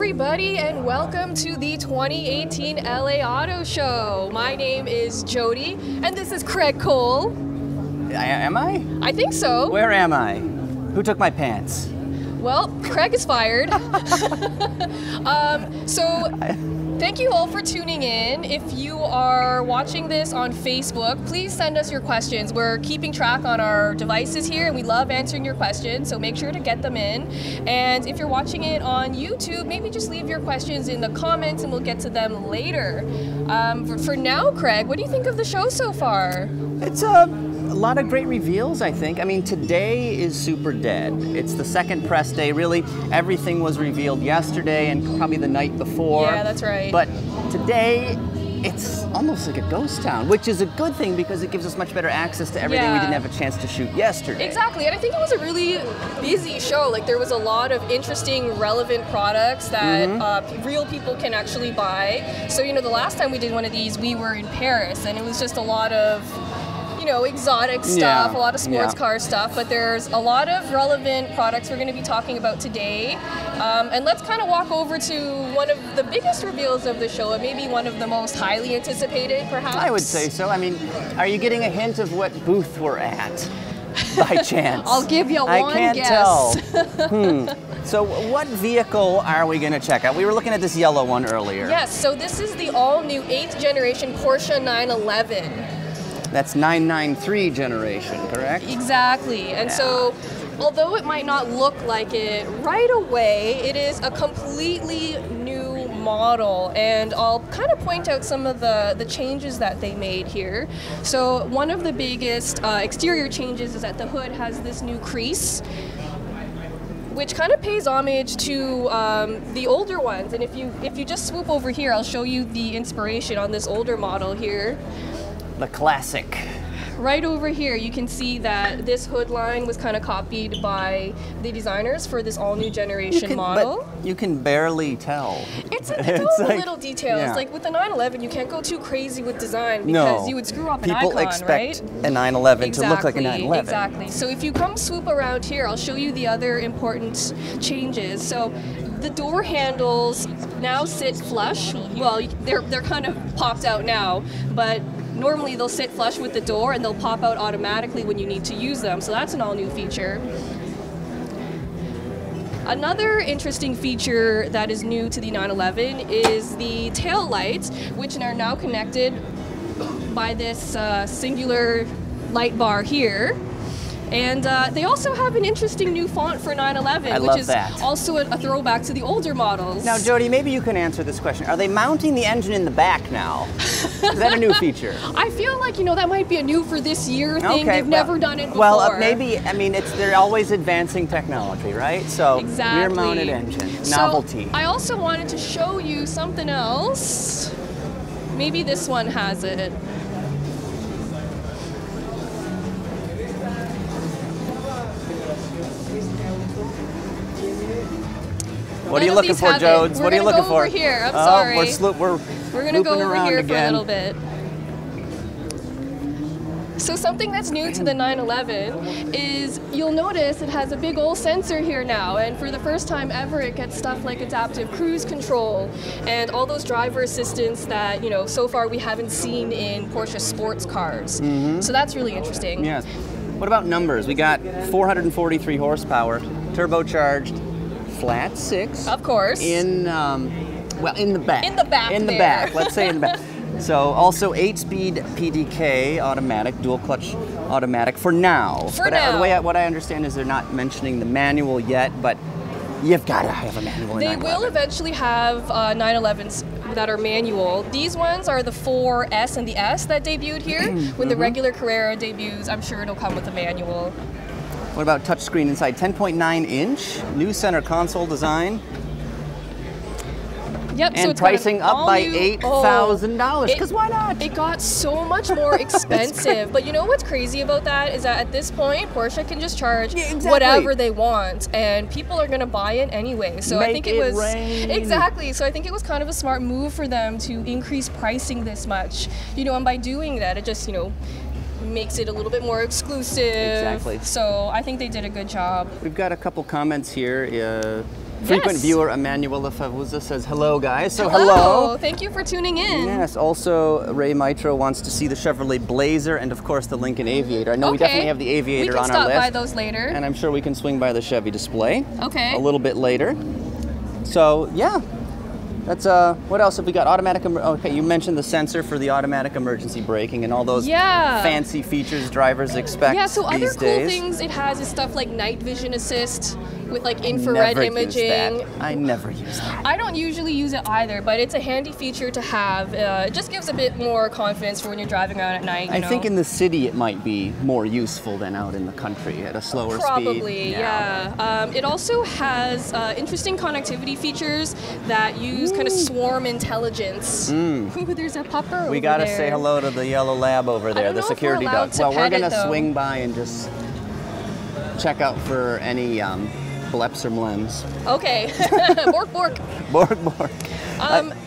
everybody, and welcome to the 2018 LA Auto Show. My name is Jodi, and this is Craig Cole. Am I? I think so. Where am I? Who took my pants? Well, Craig is fired. Thank you all for tuning in. If you are watching this on Facebook, please send us your questions. We're keeping track on our devices here, and we love answering your questions, so make sure to get them in. And if you're watching it on YouTube, maybe just leave your questions in the comments, and we'll get to them later. For now, Craig, what do you think of the show so far? It's a lot of great reveals, I think. I mean, today is super dead. It's the second press day, really. Everything was revealed yesterday and probably the night before. Yeah, that's right. But today, it's almost like a ghost town, which is a good thing because it gives us much better access to everything we didn't have a chance to shoot yesterday. Exactly, and I think it was a really busy show. Like, there was a lot of interesting, relevant products that real people can actually buy. So, you know, the last time we did one of these, we were in Paris, and it was just a lot of, you know, exotic stuff, a lot of sports car stuff, but there's a lot of relevant products we're going to be talking about today. And let's kind of walk over to one of the biggest reveals of the show, and maybe one of the most highly anticipated, perhaps. I would say so. I mean, are you getting a hint of what booth we're at by chance? I'll give you one guess. I can't tell. So what vehicle are we going to check out? We were looking at this yellow one earlier. Yes, so this is the all-new 8th generation Porsche 911. That's 993 generation, correct? Exactly. And so, although it might not look like it right away, it is a completely new model. And I'll kind of point out some of the changes that they made here. So one of the biggest exterior changes is that the hood has this new crease, which kind of pays homage to the older ones. And if you just swoop over here, I'll show you the inspiration on this older model here. The classic. Right over here, you can see that this hood line was kind of copied by the designers for this all-new generation model. But you can barely tell. It's all like, the little details. Yeah. Like with the 911, you can't go too crazy with design because you would screw up an icon, right? People expect a 911 to look like a 911. Exactly. So if you come swoop around here, I'll show you the other important changes. So the door handles now sit flush. Well, they're kind of popped out now, but normally they'll sit flush with the door and they'll pop out automatically when you need to use them, so that's an all-new feature. Another interesting feature that is new to the 911 is the tail lights, which are now connected by this singular light bar here. And they also have an interesting new font for 911, which is also a throwback to the older models. Now, Jodi, maybe you can answer this question. Are they mounting the engine in the back now? Is that a new feature? I feel like, you know, that might be a new for this year thing. Okay, They've never done it before. Well, maybe, I mean, they're always advancing technology, right? So rear-mounted engine, novelty. So I also wanted to show you something else. Maybe this one has it. What are you looking for, Jodes? What are you looking for? We're going to go over here. I'm sorry. We're going to go over here for a little bit. So something that's new to the 911 is you'll notice it has a big old sensor here now, and for the first time ever it gets stuff like adaptive cruise control and all those driver assistance that, you know, so far we haven't seen in Porsche sports cars. So that's really interesting. Yes. What about numbers? We got 443 horsepower, turbocharged. Flat six, of course. In well, in the back. In the back. In the back. Let's say in the back. So also 8-speed PDK automatic, dual clutch automatic for now. But the way what I understand is they're not mentioning the manual yet, but you've got to have a manual. They will eventually have 911s that are manual. These ones are the 4S and the S that debuted here. When the regular Carrera debuts, I'm sure it'll come with a manual. What about touchscreen inside? 10.9-inch, new center console design. Yep, and so it's pricing up by $8,000, because why not? It got so much more expensive. But you know what's crazy about that is that at this point, Porsche can just charge whatever they want, and people are going to buy it anyway. So I think it was So I think it was kind of a smart move for them to increase pricing this much. You know, and by doing that, it just, you know, makes it a little bit more exclusive. Exactly. So I think they did a good job. We've got a couple comments here. Frequent viewer Emanuela Favuza says hello, guys. So hello. Thank you for tuning in. Yes. Also, Ray Mitro wants to see the Chevrolet Blazer and of course the Lincoln Aviator. I know we definitely have the Aviator on our list. We can stop by those later. And I'm sure we can swing by the Chevy display. Okay. A little bit later. So yeah. That's what else have we got? Automatic, okay, you mentioned the sensor for the automatic emergency braking and all those fancy features drivers expect these days. Other cool things it has is stuff like night vision assist with like infrared imaging. I never use that. I don't usually use it either, but it's a handy feature to have. It just gives a bit more confidence for when you're driving around at night. I think in the city it might be more useful than out in the country at a slower speed. Probably, yeah. It also has interesting connectivity features that use kind of swarm intelligence. Ooh, there's a pupper over there. We gotta say hello to the yellow lab over there, the security dog. Well, we're gonna swing by and just check out for any bleps or mlems. Okay. Bork, bork. Bork, bork.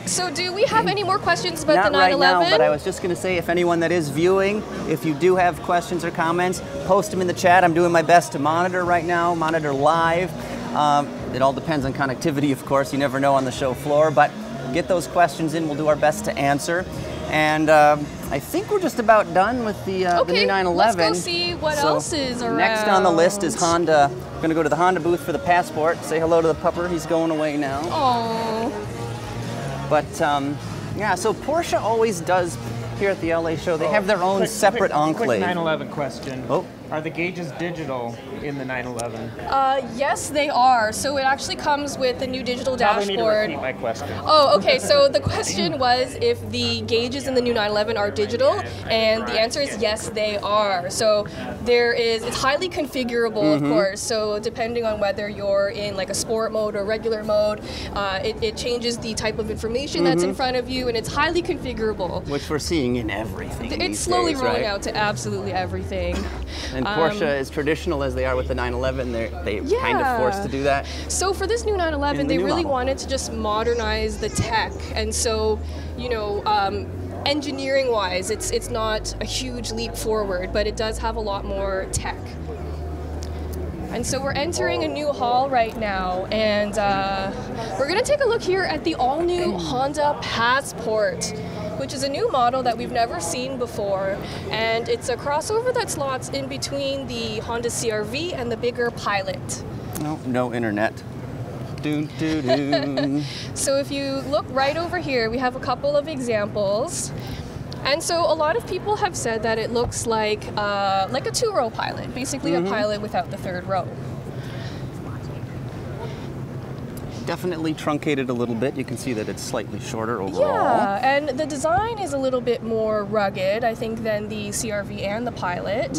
So do we have any more questions about the 911? Not right now, but I was just going to say, if anyone that is viewing, if you do have questions or comments, post them in the chat. I'm doing my best to monitor right now, monitor live. It all depends on connectivity, of course. You never know on the show floor, but get those questions in. We'll do our best to answer. And I think we're just about done with the new 911. Let's go see what else is around. Next on the list is Honda. We're going to go to the Honda booth for the Passport. Say hello to the pupper. He's going away now. Oh. But, yeah, so Porsche always does, here at the LA show, they have their own separate enclave. Quick 911 question. Oh. Are the gauges digital in the 911? Yes, they are. So it actually comes with the new digital dashboard. Probably need to repeat my question. Oh, okay. So the question was if the gauges in the new 911 are digital, and the answer is yes, they are. So there is, it's highly configurable, of course. So depending on whether you're in like a sport mode or regular mode, it changes the type of information that's in front of you, and it's highly configurable. Which we're seeing in everything. It's slowly rolling out to absolutely everything. And Porsche, as traditional as they are with the 911, they kind of forced to do that. So for this new 911, they really wanted to just modernize the tech. And so, you know, engineering-wise, it's not a huge leap forward, but it does have a lot more tech. And so we're entering a new hall right now, and we're going to take a look here at the all-new Honda Passport, which is a new model that we've never seen before. And it's a crossover that slots in between the Honda CR-V and the bigger Pilot. No internet. Doo, doo, doo. So if you look right over here, we have a couple of examples. And so a lot of people have said that it looks like a two-row Pilot, basically a Pilot without the third row. Definitely truncated a little bit. You can see that it's slightly shorter overall. Yeah, and the design is a little bit more rugged, I think, than the CR-V and the Pilot.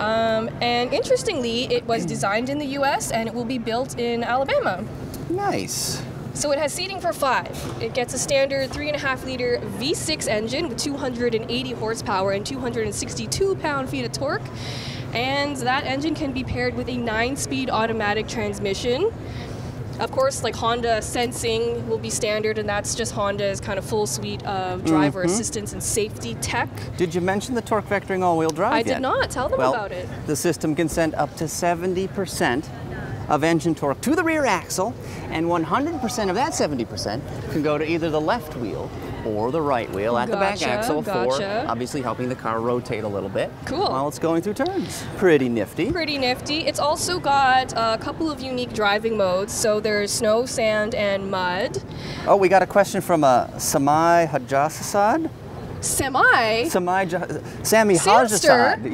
And interestingly, it was designed in the U.S. and it will be built in Alabama. Nice. So it has seating for 5. It gets a standard 3.5-liter V6 engine with 280 horsepower and 262 pound-feet of torque. And that engine can be paired with a 9-speed automatic transmission. Of course, like Honda sensing will be standard, and that's just Honda's kind of full suite of driver assistance and safety tech. Did you mention the torque vectoring all-wheel drive yet? I did not. Tell them about it. The system can send up to 70% of engine torque to the rear axle, and 100% of that 70% can go to either the left wheel or the right wheel at the back axle for obviously helping the car rotate a little bit while it's going through turns. Pretty nifty. Pretty nifty. It's also got a couple of unique driving modes. So there's snow, sand, and mud. Oh, we got a question from Samai Hajjasasad. Sami Hajjasad.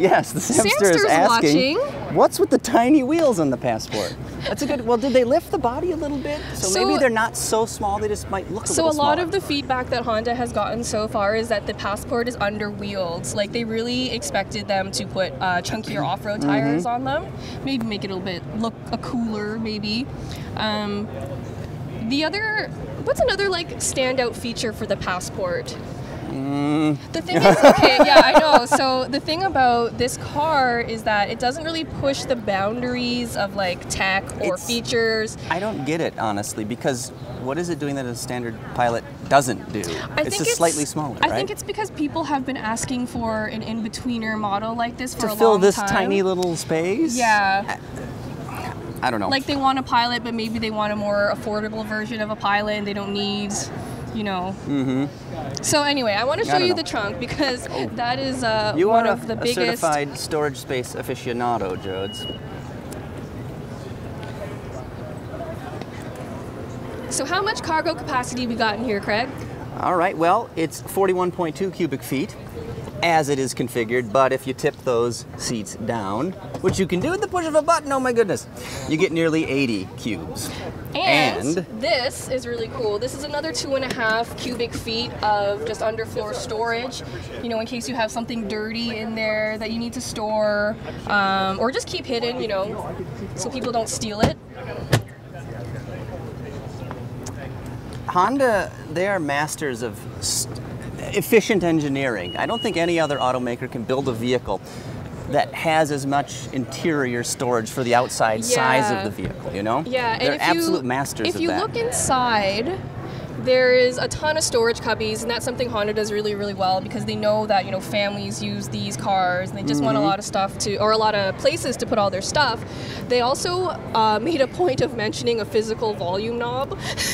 Yes, the Samster is asking, what's with the tiny wheels on the Passport? That's a good, well, did they lift the body a little bit? So maybe they're not so small, they just might look a little smaller. So a lot of the feedback that Honda has gotten so far is that the Passport is under-wheeled. Like, they really expected them to put chunkier off-road tires on them. Maybe make it a little bit, look cooler, maybe. What's another, like, standout feature for the Passport? The thing is, I know. So the thing about this car is that it doesn't really push the boundaries of like tech or features. I don't get it, honestly, because what is it doing that a standard Pilot doesn't do? It's slightly smaller, I think it's because people have been asking for an in-betweener model like this for a long time. To fill this tiny little space? Yeah. I don't know. Like they want a Pilot, but maybe they want a more affordable version of a Pilot and they don't need, you know. Mm-hmm. So anyway, I want to show you the trunk because that is one of the biggest. You are a certified storage space aficionado, Jodes. So how much cargo capacity we got in here, Craig? All right, well, it's 41.2 cubic feet as it is configured, but if you tip those seats down, which you can do at the push of a button, oh my goodness, you get nearly 80 cubes. And this is really cool. This is another 2.5 cubic feet of just underfloor storage, you know, in case you have something dirty in there that you need to store or just keep hidden, you know, so people don't steal it. Honda, they are masters of efficient engineering. I don't think any other automaker can build a vehicle that has as much interior storage for the outside size of the vehicle, you know? Yeah, they're absolute masters of that. If you look inside, there is a ton of storage cubbies, and that's something Honda does really, really well because they know that, you know, families use these cars and they just want a lot of stuff to, or a lot of places to put all their stuff. They also made a point of mentioning a physical volume knob.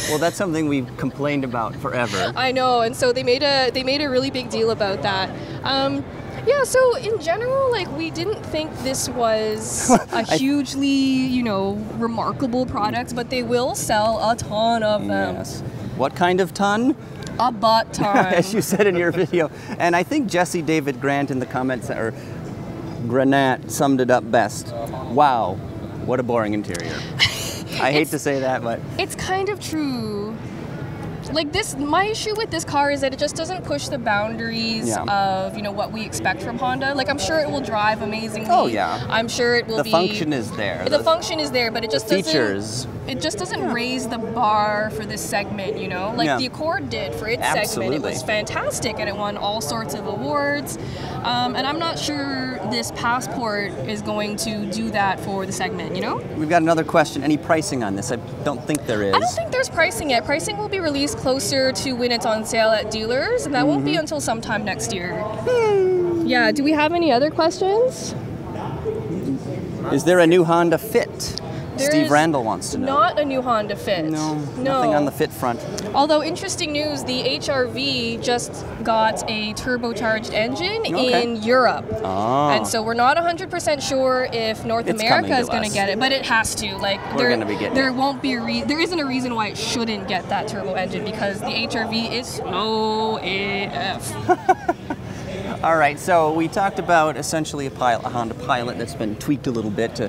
Well, that's something we've complained about forever. I know, and so they made a really big deal about that. Yeah, so in general, like, we didn't think this was a hugely, you know, remarkable product, but they will sell a ton of them. Yes. What kind of ton? A butt ton. As you said in your video. And I think Jesse David Grant in the comments, or Granat, summed it up best. Wow, what a boring interior. I hate to say that, but. It's kind of true. Like this, my issue with this car is that it just doesn't push the boundaries of, you know, what we expect from Honda. Like, I'm sure it will drive amazingly. Oh yeah. I'm sure it will be. The function is there. The function is there, but it just doesn't. Features. It just doesn't raise the bar for this segment, you know? Like the Accord did for its segment. It was fantastic and it won all sorts of awards. And I'm not sure this Passport is going to do that for the segment, you know? We've got another question. Any pricing on this? I don't think there is. I don't think there's pricing yet. Pricing will be released closer to when it's on sale at dealers, and that won't be until sometime next year. Yeah, do we have any other questions? Is there a new Honda Fit? Steve Randall wants to know. Not a new Honda Fit. No, nothing on the Fit front. Although, interesting news, the HRV just got a turbocharged engine in Europe. Oh. And so we're not 100% sure if North America is going to get it, but it has to. Like, we're going to be getting it. Won't be there isn't a reason why it shouldn't get that turbo engine because the HRV is slow AF. All right, so we talked about essentially a Honda Pilot that's been tweaked a little bit to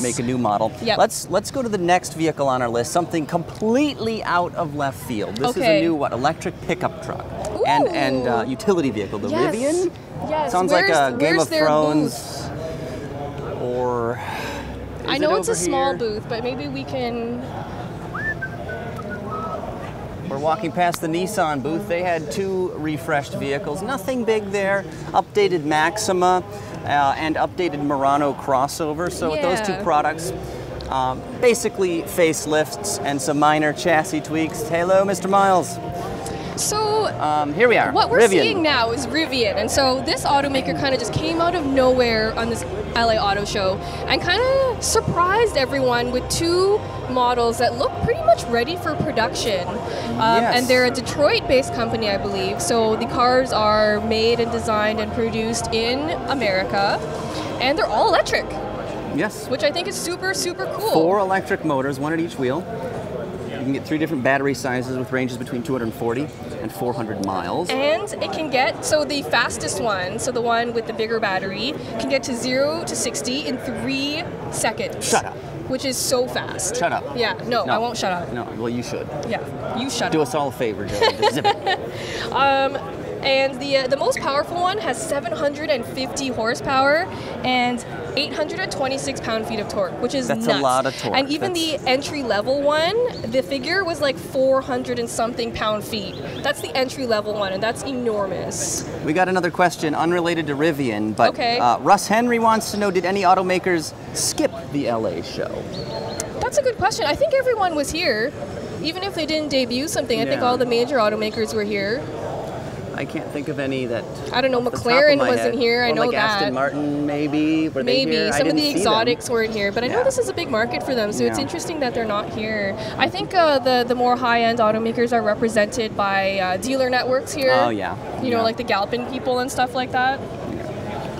make a new model. Yep. Let's go to the next vehicle on our list, something completely out of left field. This is a new electric pickup truck. Ooh. and utility vehicle, the Rivian. Yes. Sounds like a Game of Thrones booth? Or I know it's a small booth, but maybe we can. We're walking past the Nissan booth. They had two refreshed vehicles. Nothing big there. Updated Maxima and updated Murano crossover. So with those two products, basically facelifts and some minor chassis tweaks. Hello, Mr. Miles. So here we are. What we're seeing now is Rivian, and so this automaker kind of just came out of nowhere on this LA Auto Show and kind of surprised everyone with two models that look pretty much ready for production. And they're a Detroit-based company, I believe. So the cars are made and designed and produced in America, and they're all electric. Yes. Which I think is super, super cool. 4 electric motors, one at each wheel. You can get 3 different battery sizes with ranges between 240 and 400 miles. And it can get, so the fastest one, so the one with the bigger battery, can get to 0 to 60 in 3 seconds. Shut up. Which is so fast. Shut up. Yeah, no, I won't shut up. No, well, you should. Yeah, you shut up. Do us all a favor, Joe. Just zip it. And the most powerful one has 750 horsepower and 826 pound-feet of torque, which is nuts. That's a lot of torque. And even the entry-level one, the figure was like 400 and something pound-feet. That's the entry-level one, and that's enormous. We got another question, unrelated to Rivian, but Russ Henry wants to know, did any automakers skip the LA show? That's a good question. I think everyone was here, even if they didn't debut something. I think all the major automakers were here. I can't think of any that. I don't know. McLaren wasn't here. I know that. Aston Martin, maybe. Were they here? Maybe some of the exotics weren't here, but I know this is a big market for them, so it's interesting that they're not here. I think the more high-end automakers are represented by dealer networks here. Oh yeah. You know, like the Galpin people and stuff like that.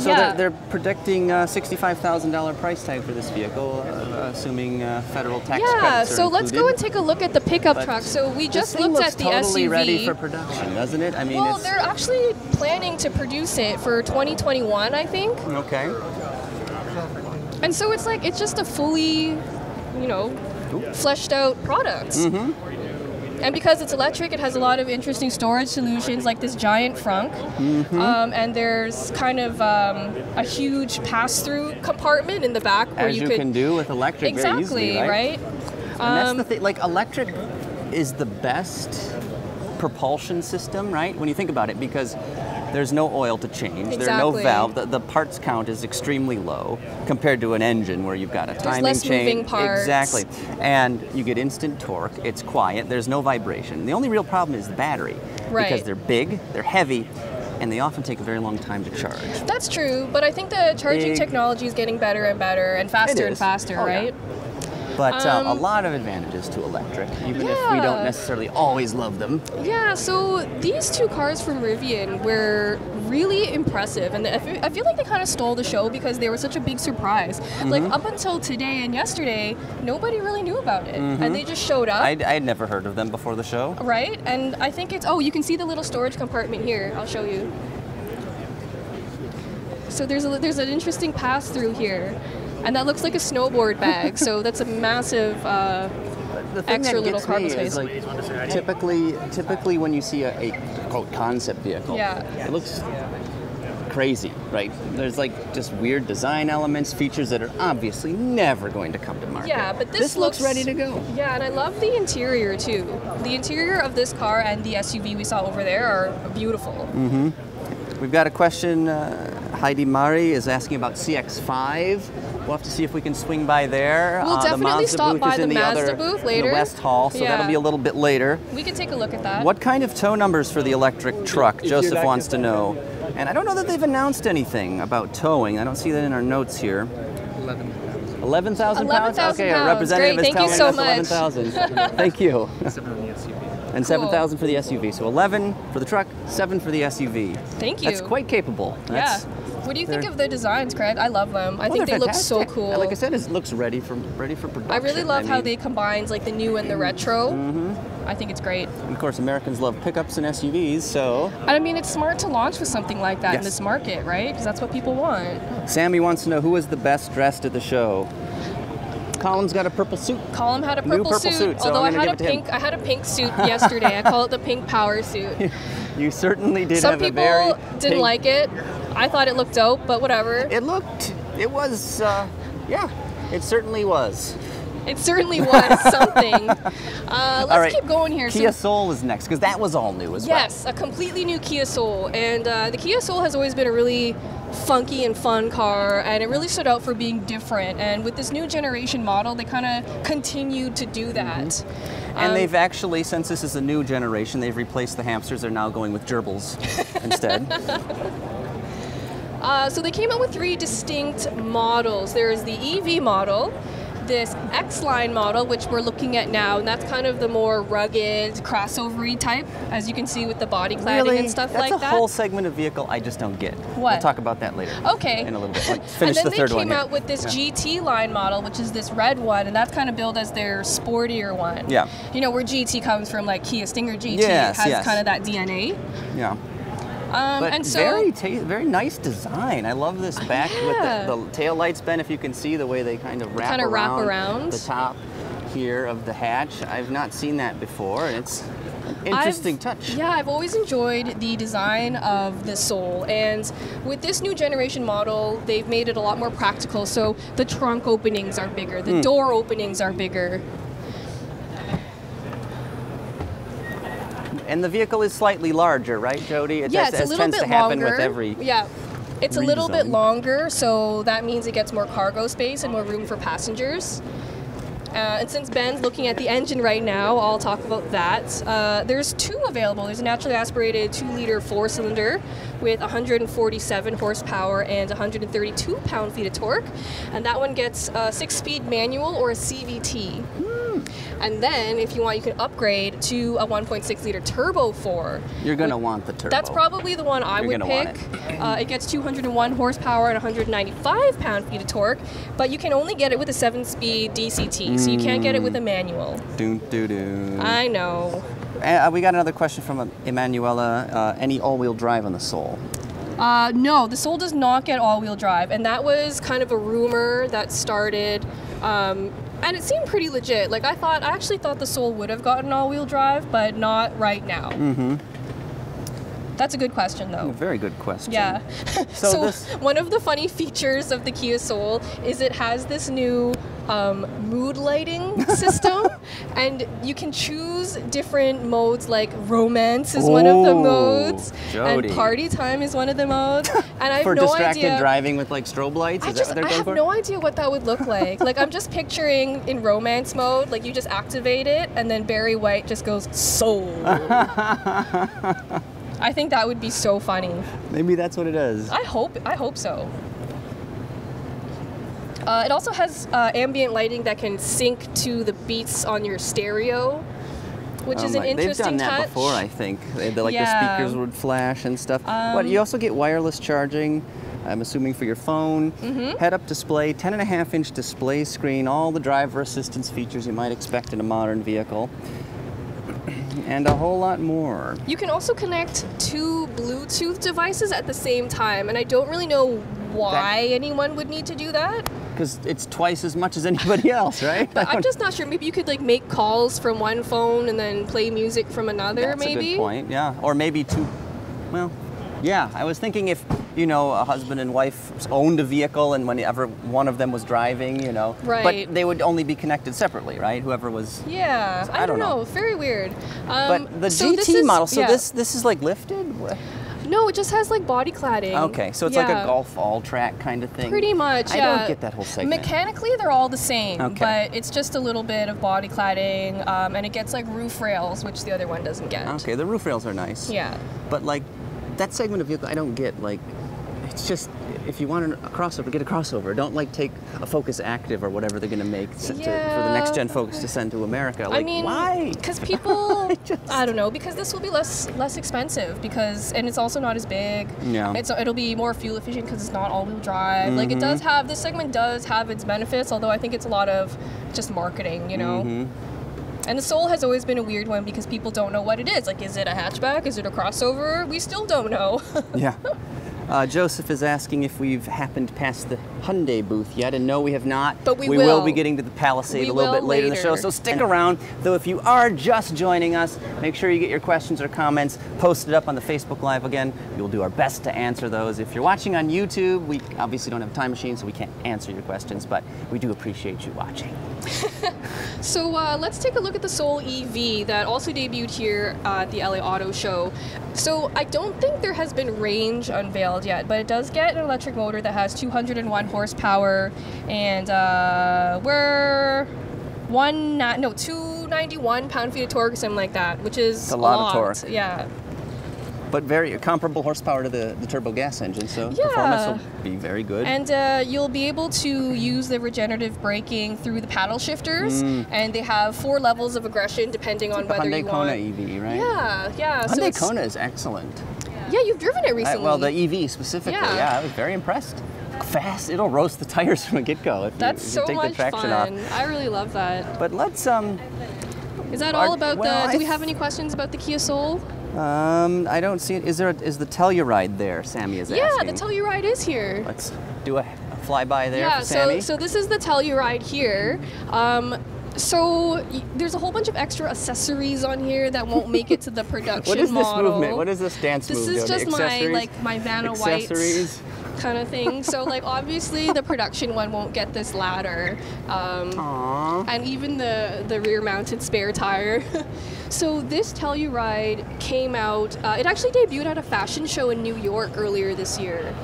So they're predicting a $65,000 price tag for this vehicle, assuming federal tax credits are included. So let's go and take a look at the pickup truck. So we just looked at the SUV. This thing looks totally ready for production, doesn't it? I mean, well, they're actually planning to produce it for 2021, I think. Okay. And so it's like, it's just a fully, you know, fleshed out product. Mm-hmm. And because it's electric, it has a lot of interesting storage solutions, like this giant frunk. Mm-hmm. And there's kind of a huge pass-through compartment in the back where you can do with electric very easily, right? And that's the thing. Like, electric is the best propulsion system, right? When you think about it, because there's no oil to change. There's no valve. The parts count is extremely low compared to an engine where you've got a timing chain. Exactly. And you get instant torque. It's quiet. There's no vibration. The only real problem is the battery. Right. Because they're big, they're heavy, and they often take a very long time to charge. That's true, but I think the charging technology is getting better and better and faster and faster, right? Yeah. But a lot of advantages to electric, even if we don't necessarily always love them. Yeah, so these two cars from Rivian were really impressive. And I feel like they kind of stole the show because they were such a big surprise. Mm-hmm. Like, up until today and yesterday, nobody really knew about it. Mm-hmm. And they just showed up. I'd never heard of them before the show. Right? And I think it's, oh, you can see the little storage compartment here. I'll show you. So there's an interesting pass-through here. And that looks like a snowboard bag, so that's a massive extra little cargo space. Like, typically when you see a quote concept vehicle, it looks crazy, right? There's like just weird design elements, features that are obviously never going to come to market. Yeah, but this looks ready to go. Yeah, and I love the interior too. The interior of this car and the SUV we saw over there are beautiful. Mm-hmm. We've got a question. Heidi Mari is asking about CX-5. We'll have to see if we can swing by there. We'll definitely stop by the Mazda booth later. In the West Hall, so that'll be a little bit later. We can take a look at that. What kind of tow numbers for the electric truck? Joseph wants to know. And I don't know that they've announced anything about towing. I don't see that in our notes here. 11,000 pounds? Okay, a representative is telling us 11,000. Thank you. And 7,000 for the SUV. So 11 for the truck, 7 for the SUV. Thank you. That's quite capable. That's, what do you think of the designs, Craig? I love them. I think they look so cool. Like I said, it looks ready for production. I really love how they combine like the new and the retro. Mm-hmm. I think it's great. And of course, Americans love pickups and SUVs, so. And I mean, it's smart to launch with something like that in this market, right? Because that's what people want. Sammy wants to know who was the best dressed at the show. Column's got a purple suit. Column had a purple suit, so although I had a pink suit yesterday. I call it the pink power suit. You certainly did have a very pink. Some people didn't like it. I thought it looked dope, but whatever. It certainly was. It certainly was something. Let's keep going here. Kia Soul is next, because that was all new as well. Yes, a completely new Kia Soul. And the Kia Soul has always been a really funky and fun car, and it really stood out for being different. And with this new generation model, they kind of continued to do that. Mm-hmm. And they've actually, since this is a new generation, they've replaced the hamsters. They're now going with gerbils instead. So they came out with 3 distinct models. There's the EV model, this X-Line model, which we're looking at now, and that's kind of the more rugged, crossover-y type, as you can see with the body cladding and stuff like that. That's a whole segment of vehicle I just don't get. What? We'll talk about that later. Okay. In a little bit. Like, finish the third one. And then they came out with this GT-Line model, which is this red one, and that's kind of billed as their sportier one. Yeah. You know, where GT comes from, like Kia Stinger GT. Yes, it has kind of that DNA. Yeah. But and so, very nice design. I love this back with the tail lights, Ben, if you can see the way they kind of wrap around the top here of the hatch. I've not seen that before. It's an interesting touch. Yeah, I've always enjoyed the design of the Soul. And with this new generation model, they've made it a lot more practical. So the trunk openings are bigger. The door openings are bigger. And the vehicle is slightly larger, right, Jody? It's a little bit longer. With every it's redesign. A little bit longer, so that means it gets more cargo space and more room for passengers. And since Ben's looking at the engine right now, I'll talk about that. There's two available. There's a naturally aspirated 2-liter 4-cylinder with 147 horsepower and 132 pound-feet of torque. And that one gets a 6-speed manual or a CVT. And then, if you want, you can upgrade to a 1.6-liter turbo 4. You're going to want the turbo. That's probably the one I would pick. It gets 201 horsepower and 195 pound-feet of torque, but you can only get it with a 7-speed DCT, so you can't get it with a manual. I know. We got another question from Emanuela. Any all-wheel drive on the Soul? No, the Soul does not get all-wheel drive, and that was kind of a rumor that started. And it seemed pretty legit. Like, I actually thought the Soul would have gotten all-wheel drive, but not right now. That's a good question, though. Very good question. Yeah. So one of the funny features of the Kia Soul is it has this new mood lighting system, and you can choose different modes. Like, romance is one of the modes, and party time is one of the modes. And I have no idea. For distracted driving with like strobe lights. I have no idea what that would look like. Like, I'm just picturing in romance mode, like you just activate it, and then Barry White just goes Soul. I think that would be so funny. Maybe that's what it is. I hope so. It also has ambient lighting that can sync to the beats on your stereo, which is an interesting touch. They've done that before, I think. The speakers would flash and stuff. But you also get wireless charging, I'm assuming, for your phone. Head-up display, 10.5-inch display screen, all the driver assistance features you might expect in a modern vehicle. And a whole lot more. You can also connect 2 Bluetooth devices at the same time, and I don't really know why anyone would need to do that. Because it's twice as much as anybody else, right? But I'm just not sure. Maybe you could like make calls from one phone and then play music from another. That's maybe. That's a good point. Yeah, or maybe 2. Well, yeah. I was thinking if a husband and wife owned a vehicle, and whenever one of them was driving, right. But they would only be connected separately, right? Whoever was. Yeah, so I don't know. Very weird. But the GT model, so this is like lifted? What? No, it just has like body cladding. Okay, so it's like a golf all-track kind of thing. Pretty much, yeah. I don't get that whole segment. Mechanically, they're all the same, but it's just a little bit of body cladding, and it gets like roof rails, which the other one doesn't get. Okay, the roof rails are nice. Yeah. But like, that segment of vehicle, I don't get, like, it's just, if you want a crossover, get a crossover. Don't, like, take a Focus Active or whatever they're going to make for the next-gen Focus to send to America. Like, I mean, why? Because people, I don't know, because this will be less expensive, because, and it's also not as big. Yeah. It'll be more fuel-efficient because it's not all-wheel drive. Like, it does have, this segment does have its benefits, although I think it's a lot of just marketing, And the Soul has always been a weird one because people don't know what it is. Like, is it a hatchback? Is it a crossover? We still don't know. Yeah. Joseph is asking if we've happened past the Hyundai booth yet, and no, we have not. But we will be getting to the Palisade a little bit later in the show, so stick around. Though if you are just joining us, make sure you get your questions or comments posted up on the Facebook Live again. We'll do our best to answer those. If you're watching on YouTube, we obviously don't have time machines, so we can't answer your questions, but we do appreciate you watching. So let's take a look at the Soul EV that also debuted here at the LA Auto Show. So I don't think there has been range unveiled yet, but it does get an electric motor that has 201 horsepower and 291 pound-feet of torque, something like that, which is a lot of torque. Yeah. But very comparable horsepower to the turbo gas engine, so performance will be very good. And you'll be able to use the regenerative braking through the paddle shifters, and they have 4 levels of aggression depending on whether you want. Hyundai Kona EV, right? Yeah, yeah. Hyundai Kona is excellent. Yeah, you've driven it recently. Well, the EV specifically, yeah, I was very impressed. Fast, it'll roast the tires from the get-go if you take the traction off. I really love that. But let's Is that all about do we have any questions about the Kia Soul? I don't see it. Is the Telluride there? Sammy is asking. Yeah, the Telluride is here. Let's do a flyby there for Sammy. Yeah, so this is the Telluride here. So there's a whole bunch of extra accessories on here that won't make it to the production model. What is this dance move? This is just my Vanna White kind of thing. So like obviously the production one won't get this ladder, and even the rear-mounted spare tire. So this Telluride came out. It actually debuted at a fashion show in New York earlier this year.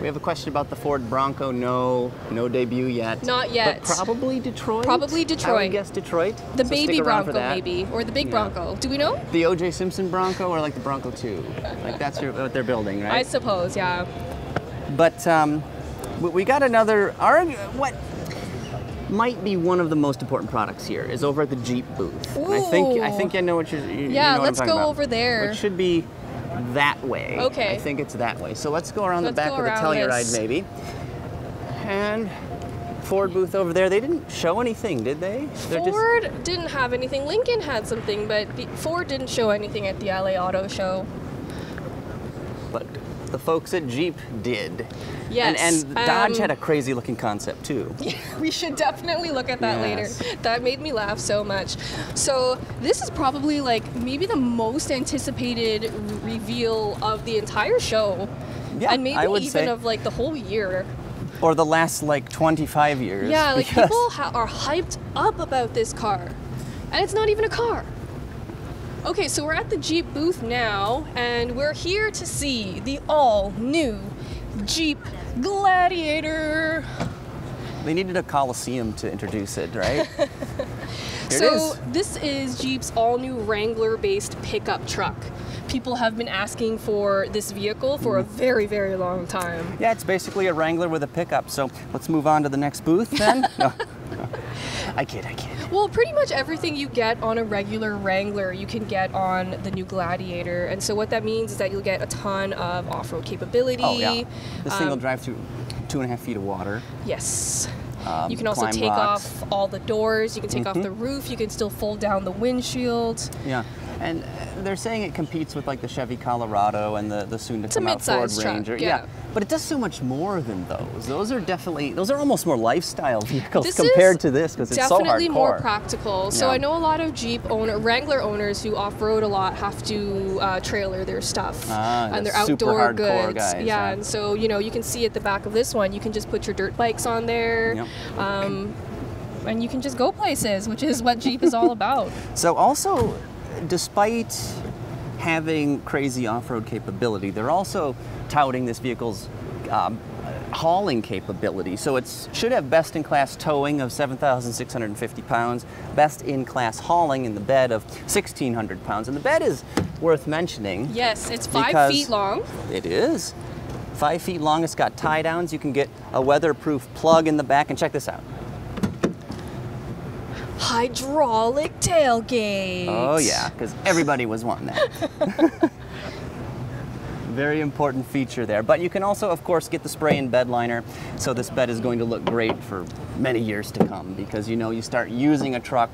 We have a question about the Ford Bronco. No debut yet. Not yet. But probably Detroit. Probably Detroit. I would guess Detroit. The so baby Bronco maybe, or the big Bronco. Do we know? The O.J. Simpson Bronco, or like the Bronco 2. Like that's what they're building, right? I suppose, yeah. But we got another. What might be one of the most important products here is over at the Jeep booth. And I think I know what you're. You know what I'm talking about. Yeah, let's go over there. It should be that way. Okay. I think it's that way. So let's go around the back of the Telluride maybe. And Ford booth over there. They didn't show anything, did they? Ford didn't have anything. Lincoln had something, but Ford didn't show anything at the LA Auto Show. But the folks at Jeep did. Yes. And Dodge had a crazy looking concept too. Yeah, we should definitely look at that later. That made me laugh so much. So this is probably like maybe the most anticipated reveal of the entire show. Yeah, and maybe even of like the whole year. Or the last like 25 years. Yeah, like people are hyped up about this car. And it's not even a car. Okay, so we're at the Jeep booth now, and we're here to see the all-new Jeep Gladiator. They needed a Coliseum to introduce it, right? So this is Jeep's all-new Wrangler-based pickup truck. People have been asking for this vehicle for a very, very long time. Yeah, it's basically a Wrangler with a pickup. So let's move on to the next booth then. I kid. Well, pretty much everything you get on a regular Wrangler, you can get on the new Gladiator. And so what that means is that you'll get a ton of off-road capability. Oh, yeah. This thing will drive through 2.5 feet of water. Yes. You can also take off all the doors. You can take off the roof. You can still fold down the windshield. Yeah. And they're saying it competes with like the Chevy Colorado and the soon-to-come-out Ford Ranger. Yeah. But it does so much more than those. Those are definitely, those are almost more lifestyle vehicles compared to this because it's so hardcore. Definitely more practical. So I know a lot of Jeep Wrangler owners who off-road a lot have to trailer their stuff and their outdoor goods. Guys, yeah. And so you know you can see at the back of this one, you can just put your dirt bikes on there. Yep. And you can just go places, which is what Jeep is all about. So also, despite having crazy off-road capability, they're also touting this vehicle's hauling capability. So it should have best-in-class towing of 7,650 pounds, best-in-class hauling in the bed of 1,600 pounds. And the bed is worth mentioning. Yes, it's 5 feet long. It is. 5 feet long. It's got tie-downs. You can get a weatherproof plug in the back. And check this out. Hydraulic tailgate. Oh yeah, because everybody was wanting that. Very important feature there. But you can also, of course, get the spray-in bed liner. So this bed is going to look great for many years to come because you know you start using a truck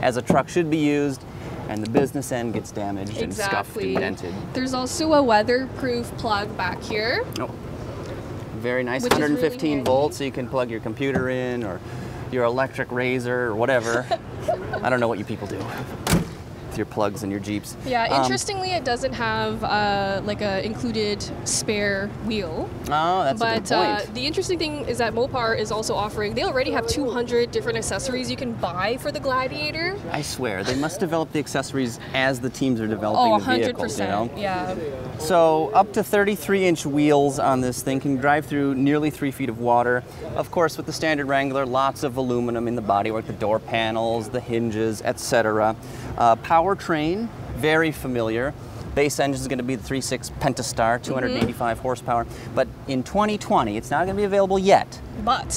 as a truck should be used, and the business end gets damaged and scuffed and dented. There's also a weatherproof plug back here. Oh, very nice. 115 really volts, so you can plug your computer in or your electric razor or whatever. I don't know what you people do with your plugs and your Jeeps. Yeah, interestingly, it doesn't have like a included spare wheel. Oh, that's a good point. The interesting thing is that Mopar is also offering, they already have 200 different accessories you can buy for the Gladiator. I swear, they must develop the accessories as the teams are developing the vehicles, you know? Yeah. So up to 33-inch wheels on this thing can drive through nearly 3 feet of water. Of course, with the standard Wrangler, lots of aluminum in the bodywork, the door panels, the hinges, etc. Powertrain, very familiar. Base engine is going to be the 3.6 Pentastar, 285 horsepower. But in 2020, it's not going to be available yet. But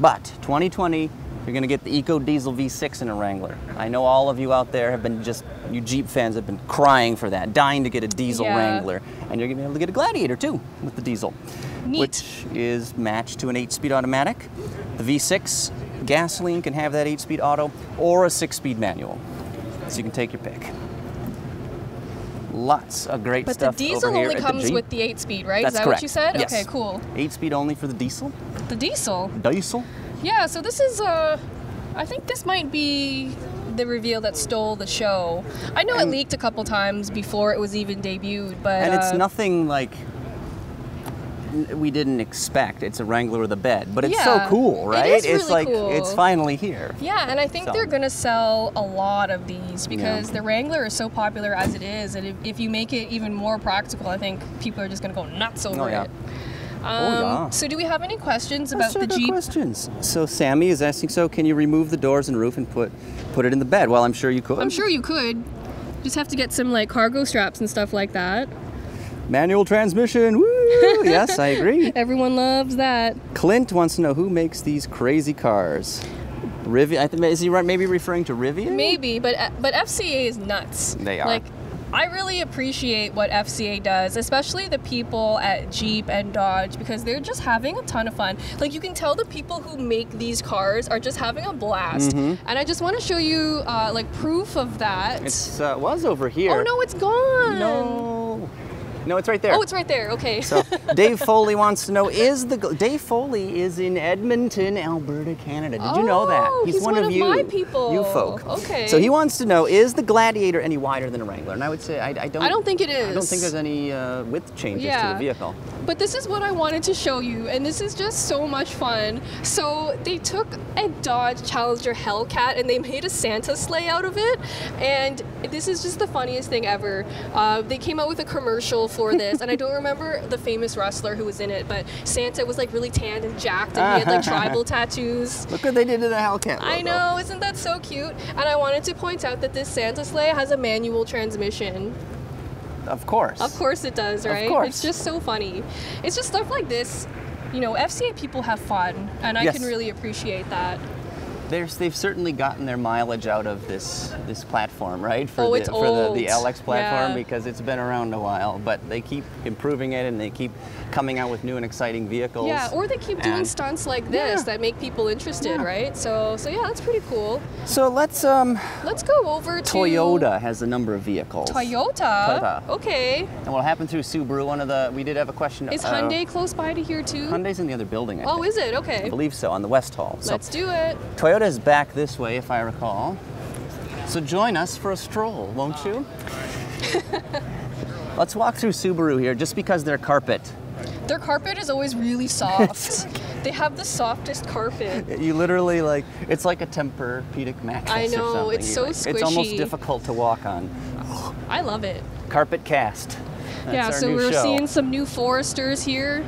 2020, you're going to get the Eco Diesel V6 in a Wrangler. I know all of you out there have been you Jeep fans have been crying for that, dying to get a diesel Wrangler. And you're going to be able to get a Gladiator too with the diesel, which is matched to an 8-speed automatic. The V6 gasoline can have that 8-speed auto or a 6-speed manual. So you can take your pick. Lots of great stuff over here. But the diesel only comes with the 8-speed, right? Is that what you said? Yes. Okay, cool. 8-speed only for the diesel? The diesel? Diesel? Yeah, so this is, I think this might be the reveal that stole the show. I know it leaked a couple times before it was even debuted, but... And it's nothing like we didn't expect. It's a Wrangler with a bed, but it's so cool, right? It is really cool. It's finally here. Yeah, and I think they're going to sell a lot of these because the Wrangler is so popular as it is, and if you make it even more practical, I think people are just going to go nuts over it. So do we have any questions about the Jeep? Questions. So Sammy is asking, so can you remove the doors and roof and put it in the bed? Well, I'm sure you could. I'm sure you could. Just have to get some like cargo straps and stuff like that. Manual transmission, woo! Yes, I agree. Everyone loves that. Clint wants to know who makes these crazy cars. Rivian, I think, is he right? Maybe referring to Rivian? Maybe, but FCA is nuts. They are. Like, I really appreciate what FCA does, especially the people at Jeep and Dodge, because they're just having a ton of fun. Like, you can tell the people who make these cars are just having a blast. Mm-hmm. And I just want to show you, like, proof of that. It was over here. Oh, no, it's gone. No. No, it's right there. Oh, it's right there. Okay. So Dave Foley wants to know, Dave Foley is in Edmonton, Alberta, Canada. Did you know that? He's one of you. My people. You folk. Okay. So he wants to know, is the Gladiator any wider than a Wrangler? And I would say I don't think it is. I don't think there's any width changes to the vehicle. But this is what I wanted to show you, and this is just so much fun. So they took a Dodge Challenger Hellcat and they made a Santa sleigh out of it, and this is just the funniest thing ever. They came out with a commercial for this, and I don't remember the famous wrestler who was in it, but Santa was like really tanned and jacked, and he had like tribal tattoos. Look what they did to the Hellcat logo. I know, isn't that so cute? And I wanted to point out that this Santa sleigh has a manual transmission. Of course. Of course it does, right? Of course. It's just so funny. It's just stuff like this. You know, FCA people have fun, and I can really appreciate that. They've certainly gotten their mileage out of this platform, right? For the LX platform, because it's been around a while, but they keep improving it and they keep coming out with new and exciting vehicles. Yeah, or they keep doing stunts like this that make people interested, right? So yeah, that's pretty cool. So let's go over to Toyota. Has a number of vehicles. Toyota. Okay. And what happened through Subaru? We did have a question. Is Hyundai close by to here too? Hyundai's in the other building, I think. Oh, is it? Okay. I believe so, on the West Hall. So let's do it. Toyota is back this way, if I recall. So join us for a stroll, won't you? Let's walk through Subaru here, just because their carpet. Their carpet is always really soft. They have the softest carpet. You literally like, it's like a Tempur-Pedic mattress. I know, or something. It's so squishy. It's almost difficult to walk on. I love it. Carpet cast. That's our new show. We're seeing some new Foresters here.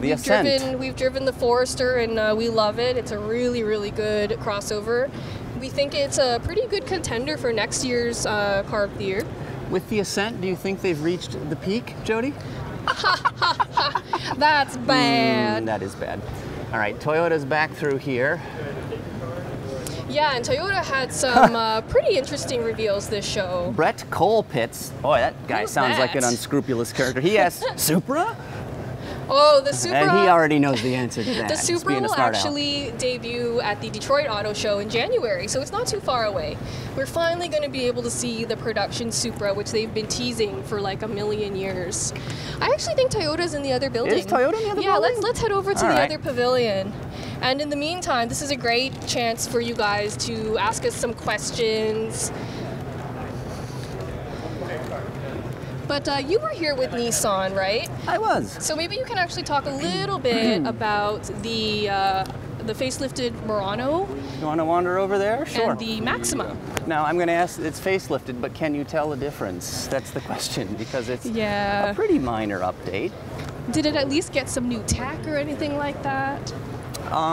We've driven the Forester, and we love it. It's a really, really good crossover. We think it's a pretty good contender for next year's car of the year. With the Ascent, do you think they've reached the peak, Jody? That's bad. That is bad. All right, Toyota's back through here. Yeah, and Toyota had some pretty interesting reveals this show. Brett Colepitz. Boy, that guy sounds like an unscrupulous character. He asked, Supra? Oh, the Supra. And he already knows the answer to that. The Supra will actually debut at the Detroit Auto Show in January, so it's not too far away. We're finally going to be able to see the production Supra, which they've been teasing for like a million years. I actually think Toyota's in the other building. Is Toyota in the other building? Yeah, let's head over to the other pavilion. And in the meantime, this is a great chance for you guys to ask us some questions. But you were here with Nissan, right? I was. So maybe you can actually talk a little bit about the facelifted Murano. You want to wander over there? Sure. And the Maxima. Now I'm going to ask, it's facelifted, but can you tell the difference? That's the question, because it's a pretty minor update. Did it at least get some new tech or anything like that?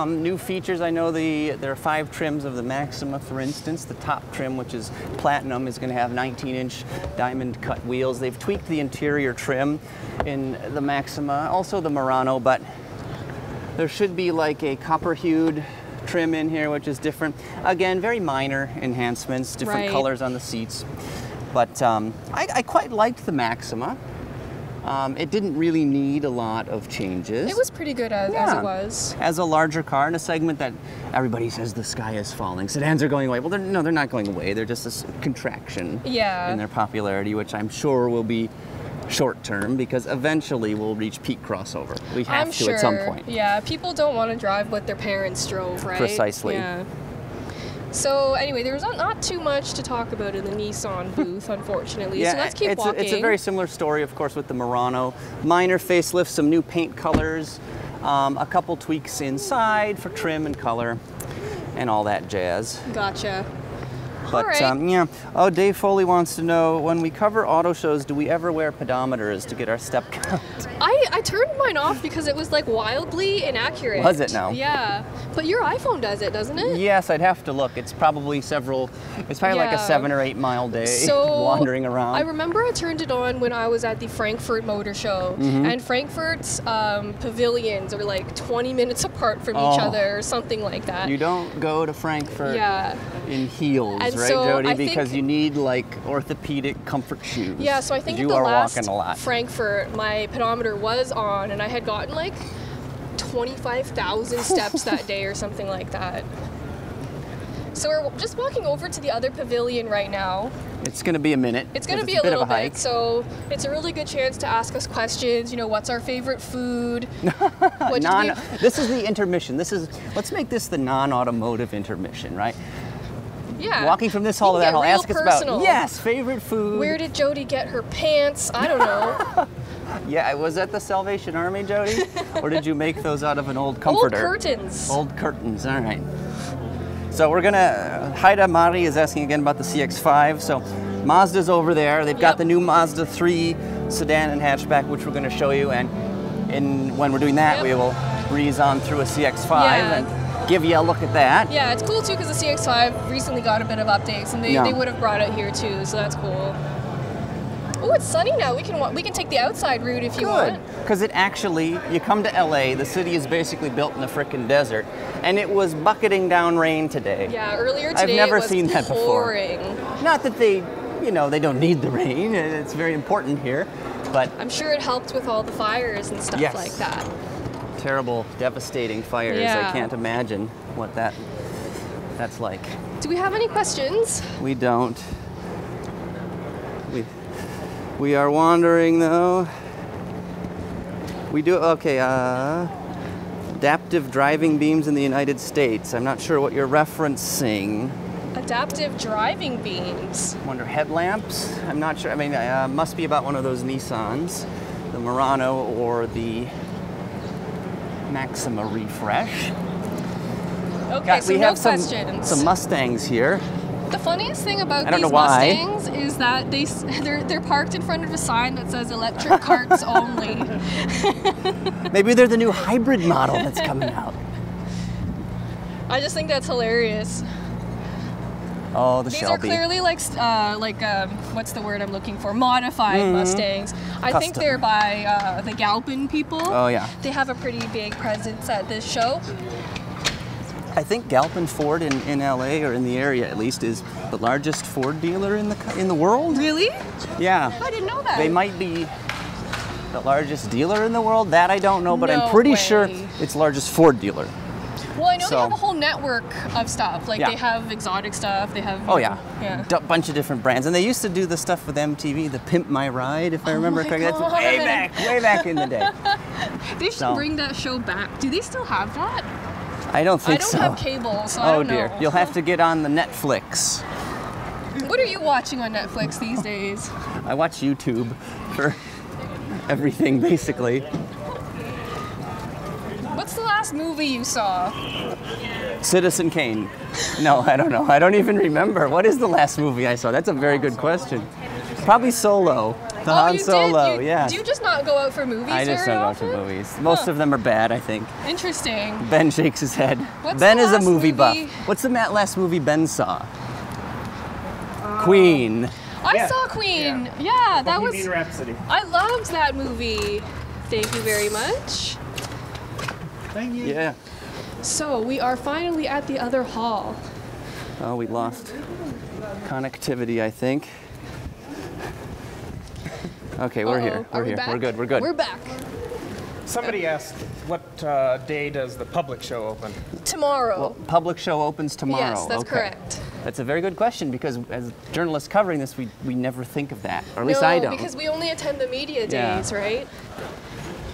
New features, I know there are 5 trims of the Maxima, for instance. The top trim, which is platinum, is going to have 19-inch diamond cut wheels. They've tweaked the interior trim in the Maxima, also the Murano, but there should be like a copper-hued trim in here, which is different. Again, very minor enhancements, different colors on the seats. But I quite liked the Maxima. It didn't really need a lot of changes. It was pretty good as it was. As a larger car in a segment that everybody says the sky is falling, sedans are going away. Well, they're not going away. They're just a contraction in their popularity, which I'm sure will be short term, because eventually we'll reach peak crossover. We have to at some point. Yeah, people don't want to drive what their parents drove, right? Precisely. Yeah. So anyway, there was not too much to talk about in the Nissan booth, unfortunately. So let's keep walking. It's a very similar story, of course, with the Murano. Minor facelift, some new paint colors, a couple tweaks inside for trim and color, and all that jazz. Gotcha. But all right. Oh, Dave Foley wants to know, when we cover auto shows, do we ever wear pedometers to get our step count? I turned mine off because it was like wildly inaccurate. Was it now? Yeah. But your iPhone does it, doesn't it? Yes, I'd have to look. It's probably several, it's probably like a 7 or 8 mile day wandering around. I remember I turned it on when I was at the Frankfurt Motor Show. Mm-hmm. And Frankfurt's pavilions are like 20 minutes apart from each other or something like that. You don't go to Frankfurt in heels, and right, so Jody? Because you need like orthopedic comfort shoes. Yeah, so I think at the last Frankfurt, my pedometer was on and I had gotten like 25,000 steps that day or something like that. So we're just walking over to the other pavilion right now. It's going to be a minute. It's going to be a little bit, so it's a really good chance to ask us questions. You know, what's our favorite food? No, this is the intermission. This is, let's make this the non-automotive intermission, right? Yeah. Walking from this hall to that hall, ask us about, yes, favorite food. Where did Jody get her pants? I don't know. Yeah, was that the Salvation Army, Jody? Or did you make those out of an old comforter? Old curtains. Old curtains, all right. So we're gonna, Haida Mari is asking again about the CX-5. So Mazda's over there. They've got the new Mazda3 sedan and hatchback, which we're gonna show you. And when we're doing that, we will breeze on through a CX-5 and give you a look at that. Yeah, it's cool too, because the CX-5 recently got a bit of updates and they would have brought it here too, so that's cool. Oh, it's sunny now. We can take the outside route if you want. Because it actually, you come to LA, the city is basically built in the frickin' desert, and it was bucketing down rain today. Yeah, earlier today. I've never seen that before. Not that they, you know, they don't need the rain. It's very important here, but I'm sure it helped with all the fires and stuff like that. Terrible, devastating fires. Yeah. I can't imagine what that's like. Do we have any questions? We don't. We are wandering though. We do, okay, adaptive driving beams in the United States. I'm not sure what you're referencing. Adaptive driving beams? Wonder, headlamps? I'm not sure, I mean, must be about one of those Nissans, the Murano or the Maxima refresh. Okay, so we have some Mustangs here. The funniest thing about these Mustangs is that they're parked in front of a sign that says electric carts only. Maybe they're the new hybrid model that's coming out. I just think that's hilarious. Oh, the Shelby. These are clearly what's the word I'm looking for? Modified Mustangs. I think they're by the Galpin people. Oh, yeah. They have a pretty big presence at this show. I think Galpin Ford in LA, or in the area at least, is the largest Ford dealer in the world. Really? Yeah. I didn't know that. They might be the largest dealer in the world. That I don't know, but I'm pretty sure it's largest Ford dealer. Well, I know they have a whole network of stuff. Like they have exotic stuff. They have a bunch of different brands. And they used to do the stuff with MTV, the Pimp My Ride, if I remember correctly. That's way back in the day. They should bring that show back. Do they still have that? I don't think so. I don't have cable, so I don't know. Oh dear, you'll have to get on the Netflix. What are you watching on Netflix these days? I watch YouTube for everything, basically. What's the last movie you saw? Citizen Kane. No, I don't know. I don't even remember. What is the last movie I saw? That's a very good question. Probably Solo. The Han Solo, yeah. Do you just not go out for movies? I just don't go out for movies. Most of them are bad, I think. Interesting. Ben shakes his head. Ben is a movie buff. What's the last movie Ben saw? Queen. I saw Queen. Yeah, that was. Bohemian Rhapsody. I loved that movie. Thank you very much. Thank you. Yeah. So we are finally at the other hall. Oh, we lost connectivity, I think. Okay, we're here. We're here. We're good. We're good. We're back. Somebody asked, what day does the public show open? Tomorrow. Well, public show opens tomorrow. Yes, that's correct. That's a very good question, because as journalists covering this, we never think of that, or at least I don't. No, because we only attend the media days, right?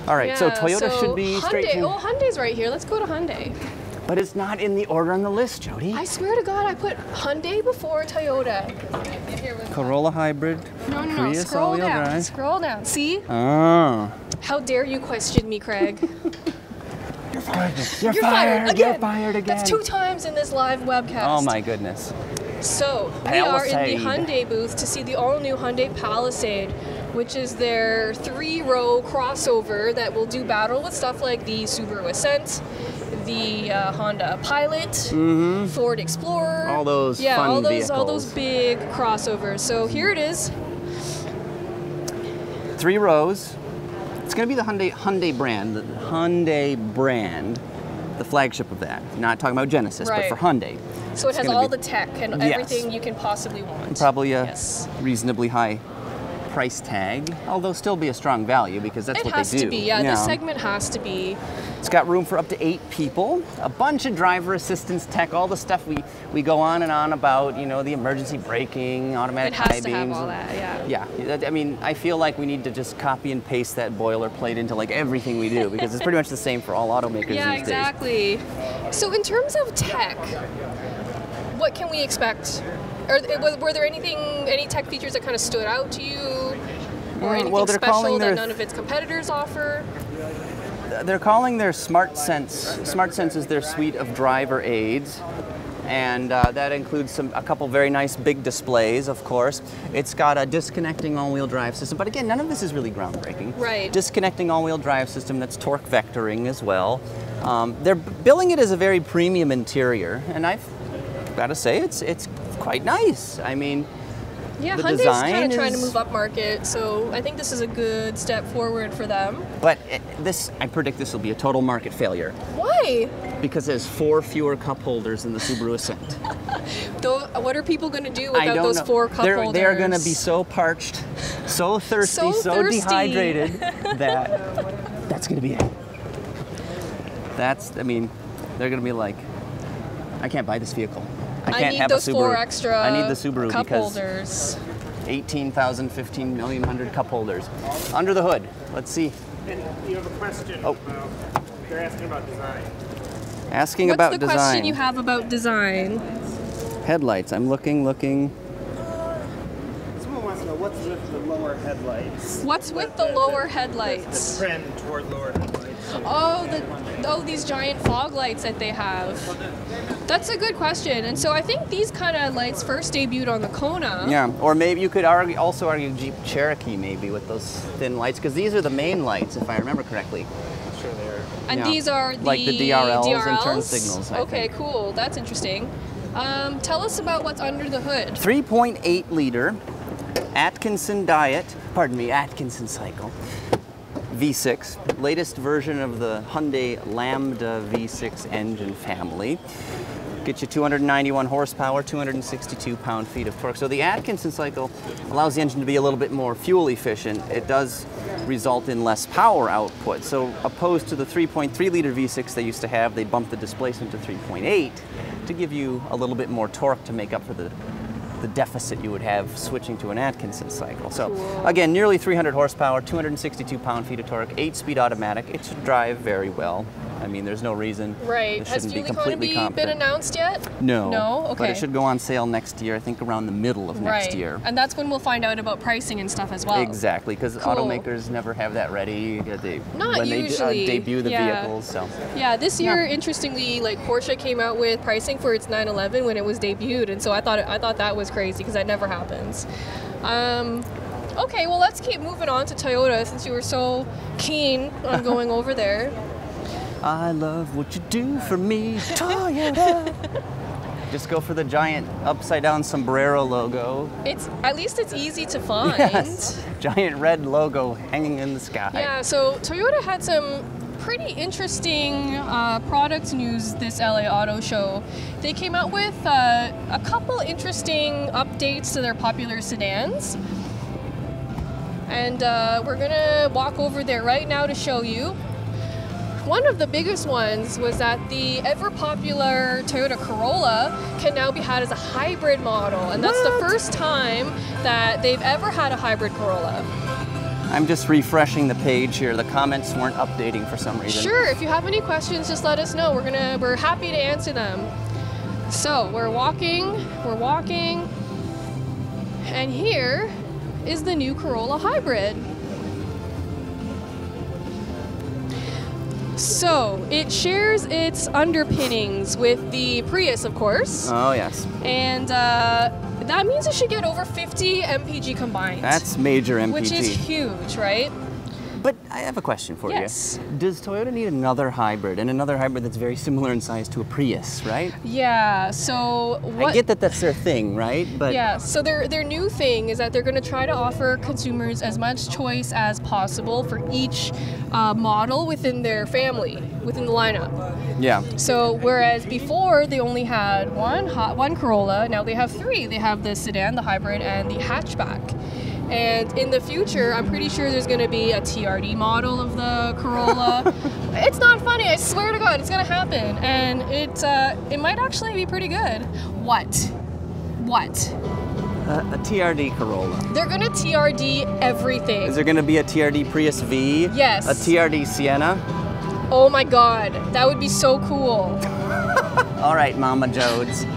All right, so Toyota should be straight here. Oh, Hyundai's right here. Let's go to Hyundai. But it's not in the order on the list, Jody. I swear to God, I put Hyundai before Toyota. Corolla Hybrid. No, Prius, scroll down. Drive. Scroll down. See? Oh. How dare you question me, Craig? You're fired. You're fired again. You're fired again. That's 2 times in this live webcast. Oh my goodness. So we are in the Hyundai booth to see the all-new Hyundai Palisade. which is their three-row crossover that will do battle with stuff like the Subaru Ascent, the Honda Pilot, Ford Explorer. All those fun vehicles. All those big crossovers. So here it is. Three rows. It's going to be the Hyundai brand, the flagship of that. Not talking about Genesis, right, but for Hyundai. So it has all the tech and everything you can possibly want. And probably a reasonably high price tag, although still be a strong value because that's what they do. It has to be, yeah. This segment has to be. It's got room for up to 8 people, a bunch of driver assistance tech, all the stuff we go on and on about, you know, the emergency braking, automatic high beams. It has to have all that, yeah. Yeah, I mean, I feel like we need to just copy and paste that boilerplate into like everything we do because it's pretty much the same for all automakers these days. Yeah, exactly. So in terms of tech, what can we expect? Were there any tech features that kind of stood out to you? Or anything special that none of its competitors offer? They're calling their SmartSense. SmartSense is their suite of driver aids, and that includes a couple very nice big displays, of course. It's got a disconnecting all-wheel drive system, but again, none of this is really groundbreaking. Right. Disconnecting all-wheel drive system that's torque vectoring as well. They're billing it as a very premium interior, and I've got to say it's quite nice. I mean, yeah, Hyundai's kind of trying to move up market, so I think this is a good step forward for them. But I predict this will be a total market failure. Why? Because there's 4 fewer cup holders in the Subaru Ascent. What are people going to do without those 4 cup holders? They're going to be so parched, so thirsty, so thirsty, dehydrated that that's going to be it. I mean, they're going to be like, I can't buy this vehicle. I need those 4 extra cup holders. 18,000, 15 million, 100 cup holders. Under the hood, let's see. And you have a question about, they're asking about design. What's the question you have about design? Headlights, I'm looking. Someone wants to know what's with the lower headlights. What's with the lower headlights? The trend toward lower headlights. Oh, these giant fog lights that they have. That's a good question. And so I think these kind of lights first debuted on the Kona. Yeah, or maybe you could also argue Jeep Cherokee maybe with those thin lights, because these are the main lights, if I remember correctly. Sure they are. And these are the, like the DRLs and turn signals, I think. Cool. That's interesting. Tell us about what's under the hood. 3.8 liter Atkinson cycle. V6, latest version of the Hyundai Lambda V6 engine family. Get you 291 horsepower, 262 pound-feet of torque. So the Atkinson cycle allows the engine to be a little bit more fuel efficient. It does result in less power output. So opposed to the 3.3 liter V6 they used to have, they bumped the displacement to 3.8 to give you a little bit more torque to make up for the deficit you would have switching to an Atkinson cycle. So again, nearly 300 horsepower, 262 pound-feet of torque, 8-speed automatic. It should drive very well. I mean, there's no reason. Right. Has fuel economy been announced yet? No. No? Okay. But it should go on sale next year, I think around the middle of next year. And that's when we'll find out about pricing and stuff as well. Exactly, because automakers never have that ready when they debut the vehicles. So. Yeah, this year, interestingly, like Porsche came out with pricing for its 911 when it was debuted, and so I thought that was crazy because that never happens. Okay, well, let's keep moving on to Toyota since you were so keen on going over there. I love what you do for me, Toyota. Just go for the giant upside-down sombrero logo. At least it's easy to find. Yes. Giant red logo hanging in the sky. Yeah, so Toyota had some pretty interesting product news this LA Auto Show. They came out with a couple interesting updates to their popular sedans. And we're gonna walk over there right now to show you. One of the biggest ones was that the ever-popular Toyota Corolla can now be had as a hybrid model, and that's the first time that they've ever had a hybrid Corolla. I'm just refreshing the page here. The comments weren't updating for some reason. Sure, if you have any questions, just let us know. We're happy to answer them. So we're walking, and here is the new Corolla Hybrid. So, it shares its underpinnings with the Prius, of course. Oh, yes. And That means it should get over 50 mpg combined. That's major mpg. Which is huge, right? But I have a question for you. Does Toyota need another hybrid, and another hybrid that's very similar in size to a Prius, right? Yeah, so what... I get that that's their thing, right? But yeah, so their new thing is that they're going to try to offer consumers as much choice as possible for each model within their family, within the lineup. Yeah. So whereas before they only had one Corolla, now they have three. They have the sedan, the hybrid, and the hatchback. And in the future, I'm pretty sure there's going to be a TRD model of the Corolla. It's not funny. I swear to God, it's going to happen. And it might actually be pretty good. What? A TRD Corolla. They're going to TRD everything. Is there going to be a TRD Prius V? Yes. A TRD Sienna? Oh my God. That would be so cool. All right, Mama Jodes.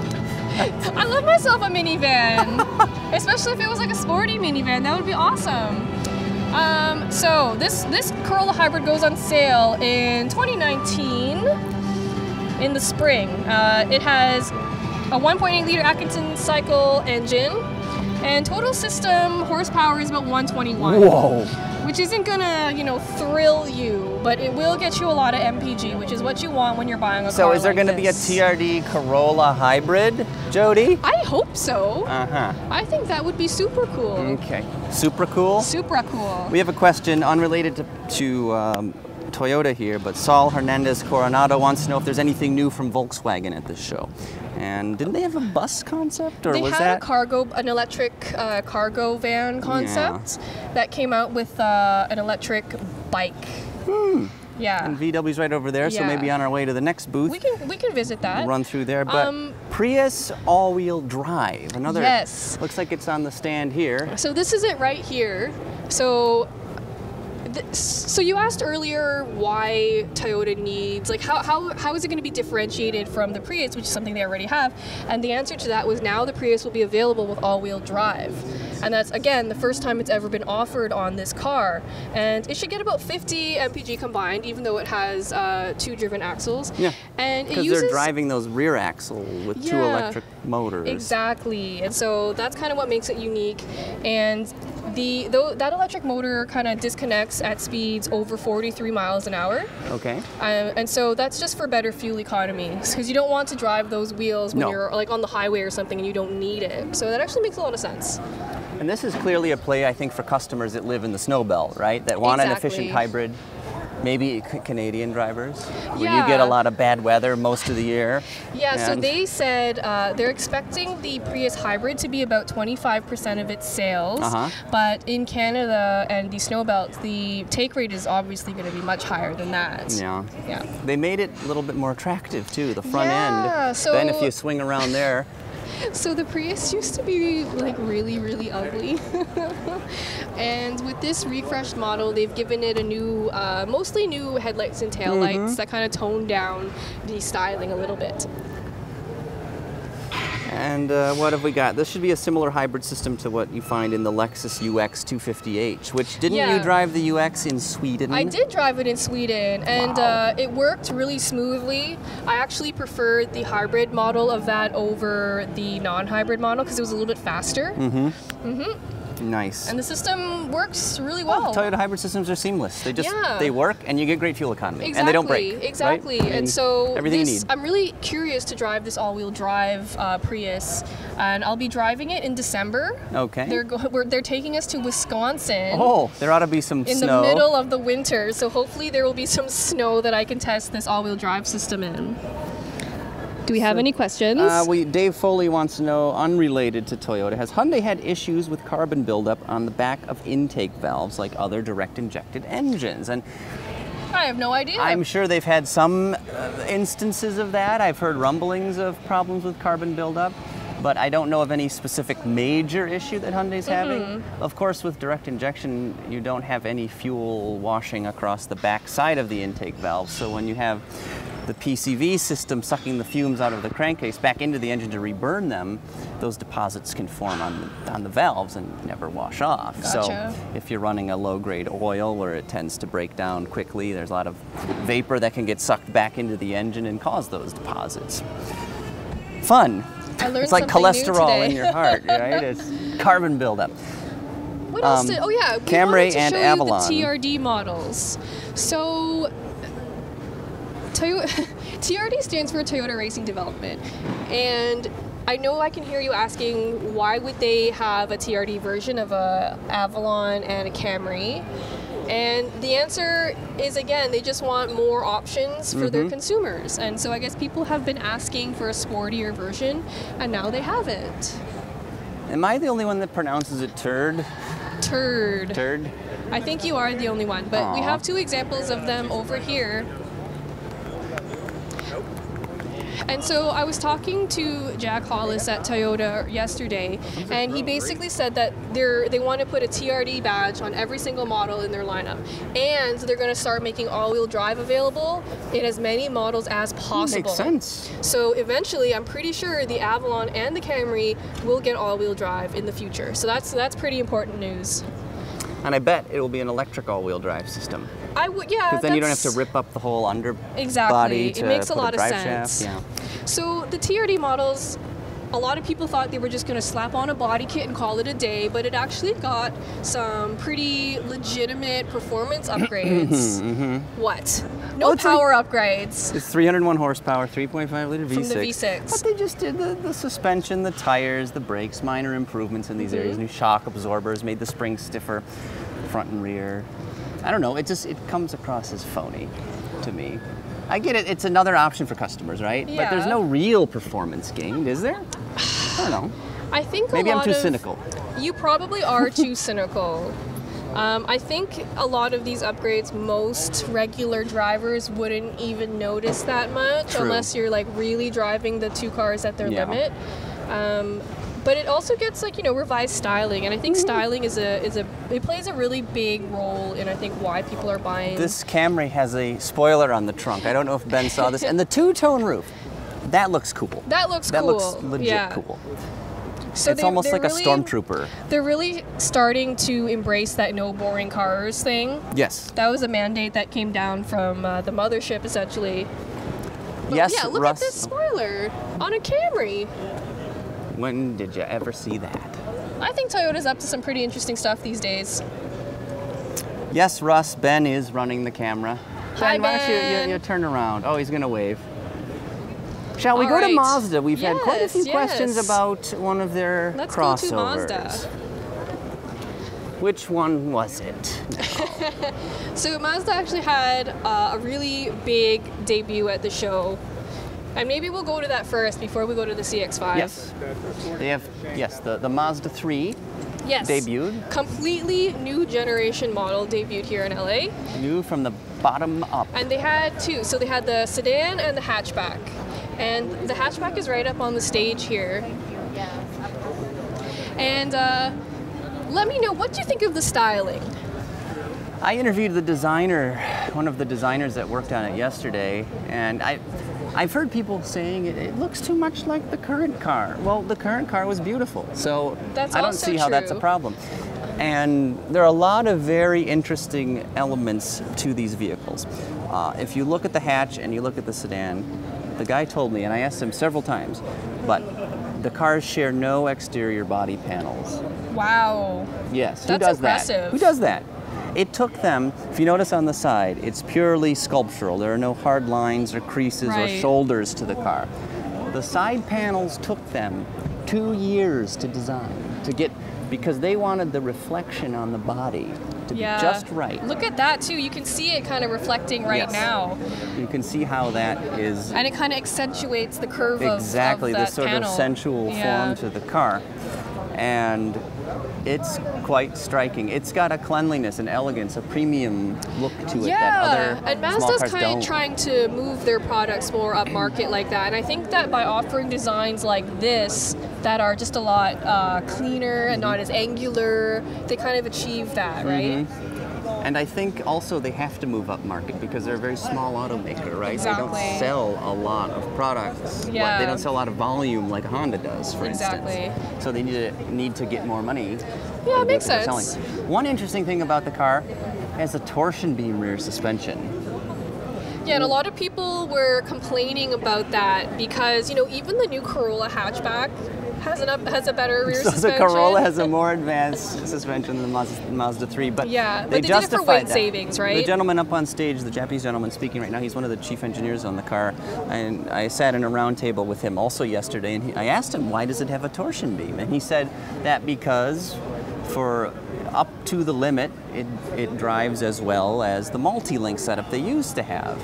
I love myself a minivan, especially if it was like a sporty minivan. That would be awesome. So this Corolla Hybrid goes on sale in 2019 in the spring. It has a 1.8 liter Atkinson cycle engine, and total system horsepower is about 121. Whoa. Which isn't gonna, you know, thrill you, but it will get you a lot of MPG, which is what you want when you're buying a car. So is there like gonna be a TRD Corolla Hybrid, Jody? I hope so. Uh-huh. I think that would be super cool. Okay. Super cool? Super cool. We have a question unrelated to Toyota here, but Saul Hernandez Coronado wants to know if there's anything new from Volkswagen at this show. And didn't they have a bus concept, or was that? They had a an electric cargo van concept that came out with an electric bike. Hmm. Yeah. And VW's right over there, so maybe on our way to the next booth we can visit that. Run through there, but Prius all-wheel drive. Another. Yes. Looks like it's on the stand here. So this is it right here. So you asked earlier why Toyota needs, like, how is it going to be differentiated from the Prius, which is something they already have? And the answer to that was now the Prius will be available with all-wheel drive. And that's, again, the first time it's ever been offered on this car. And it should get about 50 mpg combined, even though it has two driven axles. Yeah, because they're driving those rear axle with two electric motors. Exactly. And so that's kind of what makes it unique. And that electric motor kind of disconnects at speeds over 43 miles an hour. Okay. And so that's just for better fuel economy, because you don't want to drive those wheels when you're like on the highway or something and you don't need it. So that actually makes a lot of sense. And this is clearly a play, I think, for customers that live in the snow belt, right? That want an efficient hybrid. Maybe Canadian drivers, where you get a lot of bad weather most of the year. Yeah, so they said they're expecting the Prius Hybrid to be about 25% of its sales, but in Canada and the snow belts, the take rate is obviously going to be much higher than that. Yeah. They made it a little bit more attractive, too, the front end. So then if you swing around there. So the Prius used to be like really, really ugly, and with this refreshed model, they've given it a new, mostly new headlights and taillights that kind of toned down the styling a little bit. And what have we got? This should be a similar hybrid system to what you find in the Lexus UX 250h, which didn't you drive the UX in Sweden? I did drive it in Sweden, and it worked really smoothly. I actually preferred the hybrid model of that over the non-hybrid model because it was a little bit faster. Nice. And the system works really well. Oh, Toyota hybrid systems are seamless. They just they work, and you get great fuel economy, and they don't break. Exactly. Right? And so everything you need. I'm really curious to drive this all-wheel drive Prius, and I'll be driving it in December. Okay. They're taking us to Wisconsin. Oh, there ought to be some snow. In the middle of the winter, so hopefully there will be some snow that I can test this all-wheel drive system in. Do we have any questions? Dave Foley wants to know, unrelated to Toyota, has Hyundai had issues with carbon buildup on the back of intake valves like other direct injected engines? And I have no idea. I'm sure they've had some instances of that. I've heard rumblings of problems with carbon buildup, but I don't know of any specific major issue that Hyundai's having. Of course, with direct injection, you don't have any fuel washing across the back side of the intake valve. So when you have the PCV system sucking the fumes out of the crankcase back into the engine to reburn them, those deposits can form on the valves and never wash off. Gotcha. So if you're running a low-grade oil where it tends to break down quickly, there's a lot of vapor that can get sucked back into the engine and cause those deposits. fun. It's like cholesterol in your heart, right? It's carbon buildup. What else did, oh yeah, we Camry to and show Avalon. You the TRD models. So TRD stands for Toyota Racing Development, and I know I can hear you asking, why would they have a TRD version of a Avalon and a Camry? And the answer is, again, they just want more options for their consumers. And so I guess people have been asking for a sportier version, and now they have it. Am I the only one that pronounces it turd? Turd. Turd? I think you are the only one, but we have two examples of them over here. And so I was talking to Jack Hollis at Toyota yesterday, and he basically said that they want to put a TRD badge on every single model in their lineup, and they're going to start making all-wheel drive available in as many models as possible. Makes sense. So eventually, I'm pretty sure the Avalon and the Camry will get all-wheel drive in the future. So that's pretty important news. And I bet it will be an electric all-wheel drive system. I would, yeah. Because then you don't have to rip up the whole underbody. Exactly. It makes a lot of sense. Yeah. So the TRD models, a lot of people thought they were just going to slap on a body kit and call it a day, but it actually got some pretty legitimate performance upgrades. What? No power upgrades. It's 301 horsepower, 3.5 liter V6. From the V6. But they just did the suspension, the tires, the brakes, minor improvements in these areas, new shock absorbers, made the springs stiffer, front and rear. I don't know, it comes across as phony to me. I get it, it's another option for customers, right? Yeah. But there's no real performance gain, is there? I don't know. I think maybe I'm too cynical. You probably are too cynical. I think a lot of these upgrades, most regular drivers wouldn't even notice that much unless you're like really driving the two cars at their limit. But it also gets like, you know, revised styling, and I think styling is it plays a really big role in I think why people are buying. This Camry has a spoiler on the trunk. I don't know if Ben saw this, and the two-tone roof. That looks cool. That looks cool. That looks legit cool. So it's almost like a stormtrooper. They're really starting to embrace that no boring cars thing. Yes. That was a mandate that came down from the mothership, essentially. But yes, yeah, look at this spoiler on a Camry. When did you ever see that? I think Toyota's up to some pretty interesting stuff these days. Yes, Russ, Ben is running the camera. Hi, Ben. Why don't you turn around? Oh, he's going to wave. Shall we go to Mazda? We've had quite a few questions about one of their crossovers. Let's go to Mazda. Which one was it? So Mazda actually had a really big debut at the show. And maybe we'll go to that first before we go to the CX-5. Yes, they have, the Mazda3 debuted. Completely new generation model debuted here in LA. New from the bottom up. And they had two, so they had the sedan and the hatchback. And the hatchback is right up on the stage here. And let me know, what do you think of the styling? I interviewed the designer, one of the designers that worked on it yesterday, and I've heard people saying it looks too much like the current car. Well, the current car was beautiful, so I don't see how that's a problem. And there are a lot of very interesting elements to these vehicles. If you look at the hatch and you look at the sedan, the guy told me, and I asked him several times, but the cars share no exterior body panels. Wow. Yes, who does that? Who does that? It took them, if you notice on the side, it's purely sculptural. There are no hard lines or creases or shoulders to the car. The side panels took them 2 years to design, to get, because they wanted the reflection on the body to be just right. Look at that too, you can see it kind of reflecting right now. You can see how that is. And it kind of accentuates the curve of that sort of sensual form to the car. And it's quite striking. It's got a cleanliness and elegance, a premium look to it that other small cars don't. Yeah, and Mazda's kind of trying to move their products more upmarket like that. And I think that by offering designs like this that are just a lot cleaner and not as angular, they kind of achieve that, right? And I think also they have to move up market because they're a very small automaker, right? Exactly. They don't sell a lot of products. Yeah. They don't sell a lot of volume like Honda does, for instance. So they need to get more money. Yeah, it makes sense. One interesting thing about the car, it has a torsion beam rear suspension. Yeah, and a lot of people were complaining about that because, you know, even the new Corolla hatchback has a better rear suspension. The Corolla has a more advanced suspension than the Mazda 3, but yeah, they justified that. Savings, right? The gentleman up on stage, the Japanese gentleman speaking right now, he's one of the chief engineers on the car, and I sat in a round table with him also yesterday, and I asked him, why does it have a torsion beam? And he said that because for up to the limit, it drives as well as the multi-link setup they used to have.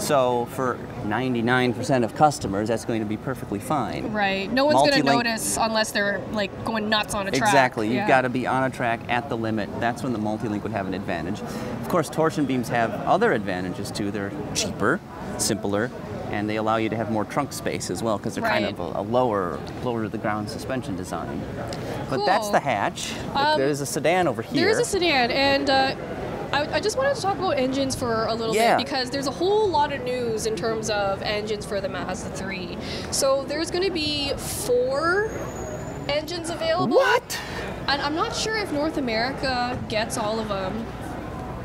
So for 99% of customers, that's going to be perfectly fine. Right. No one's going to notice unless they're like going nuts on a track. Exactly. You've got to be on a track at the limit. That's when the multi-link would have an advantage. Of course, torsion beams have other advantages too. They're cheaper, simpler, and they allow you to have more trunk space as well because they're kind of a lower to the ground suspension design. But that's the hatch. There's a sedan over here. There is a sedan, and I just wanted to talk about engines for a little bit because there's a whole lot of news in terms of engines for the Mazda 3. So there's going to be 4 engines available. What? And I'm not sure if North America gets all of them.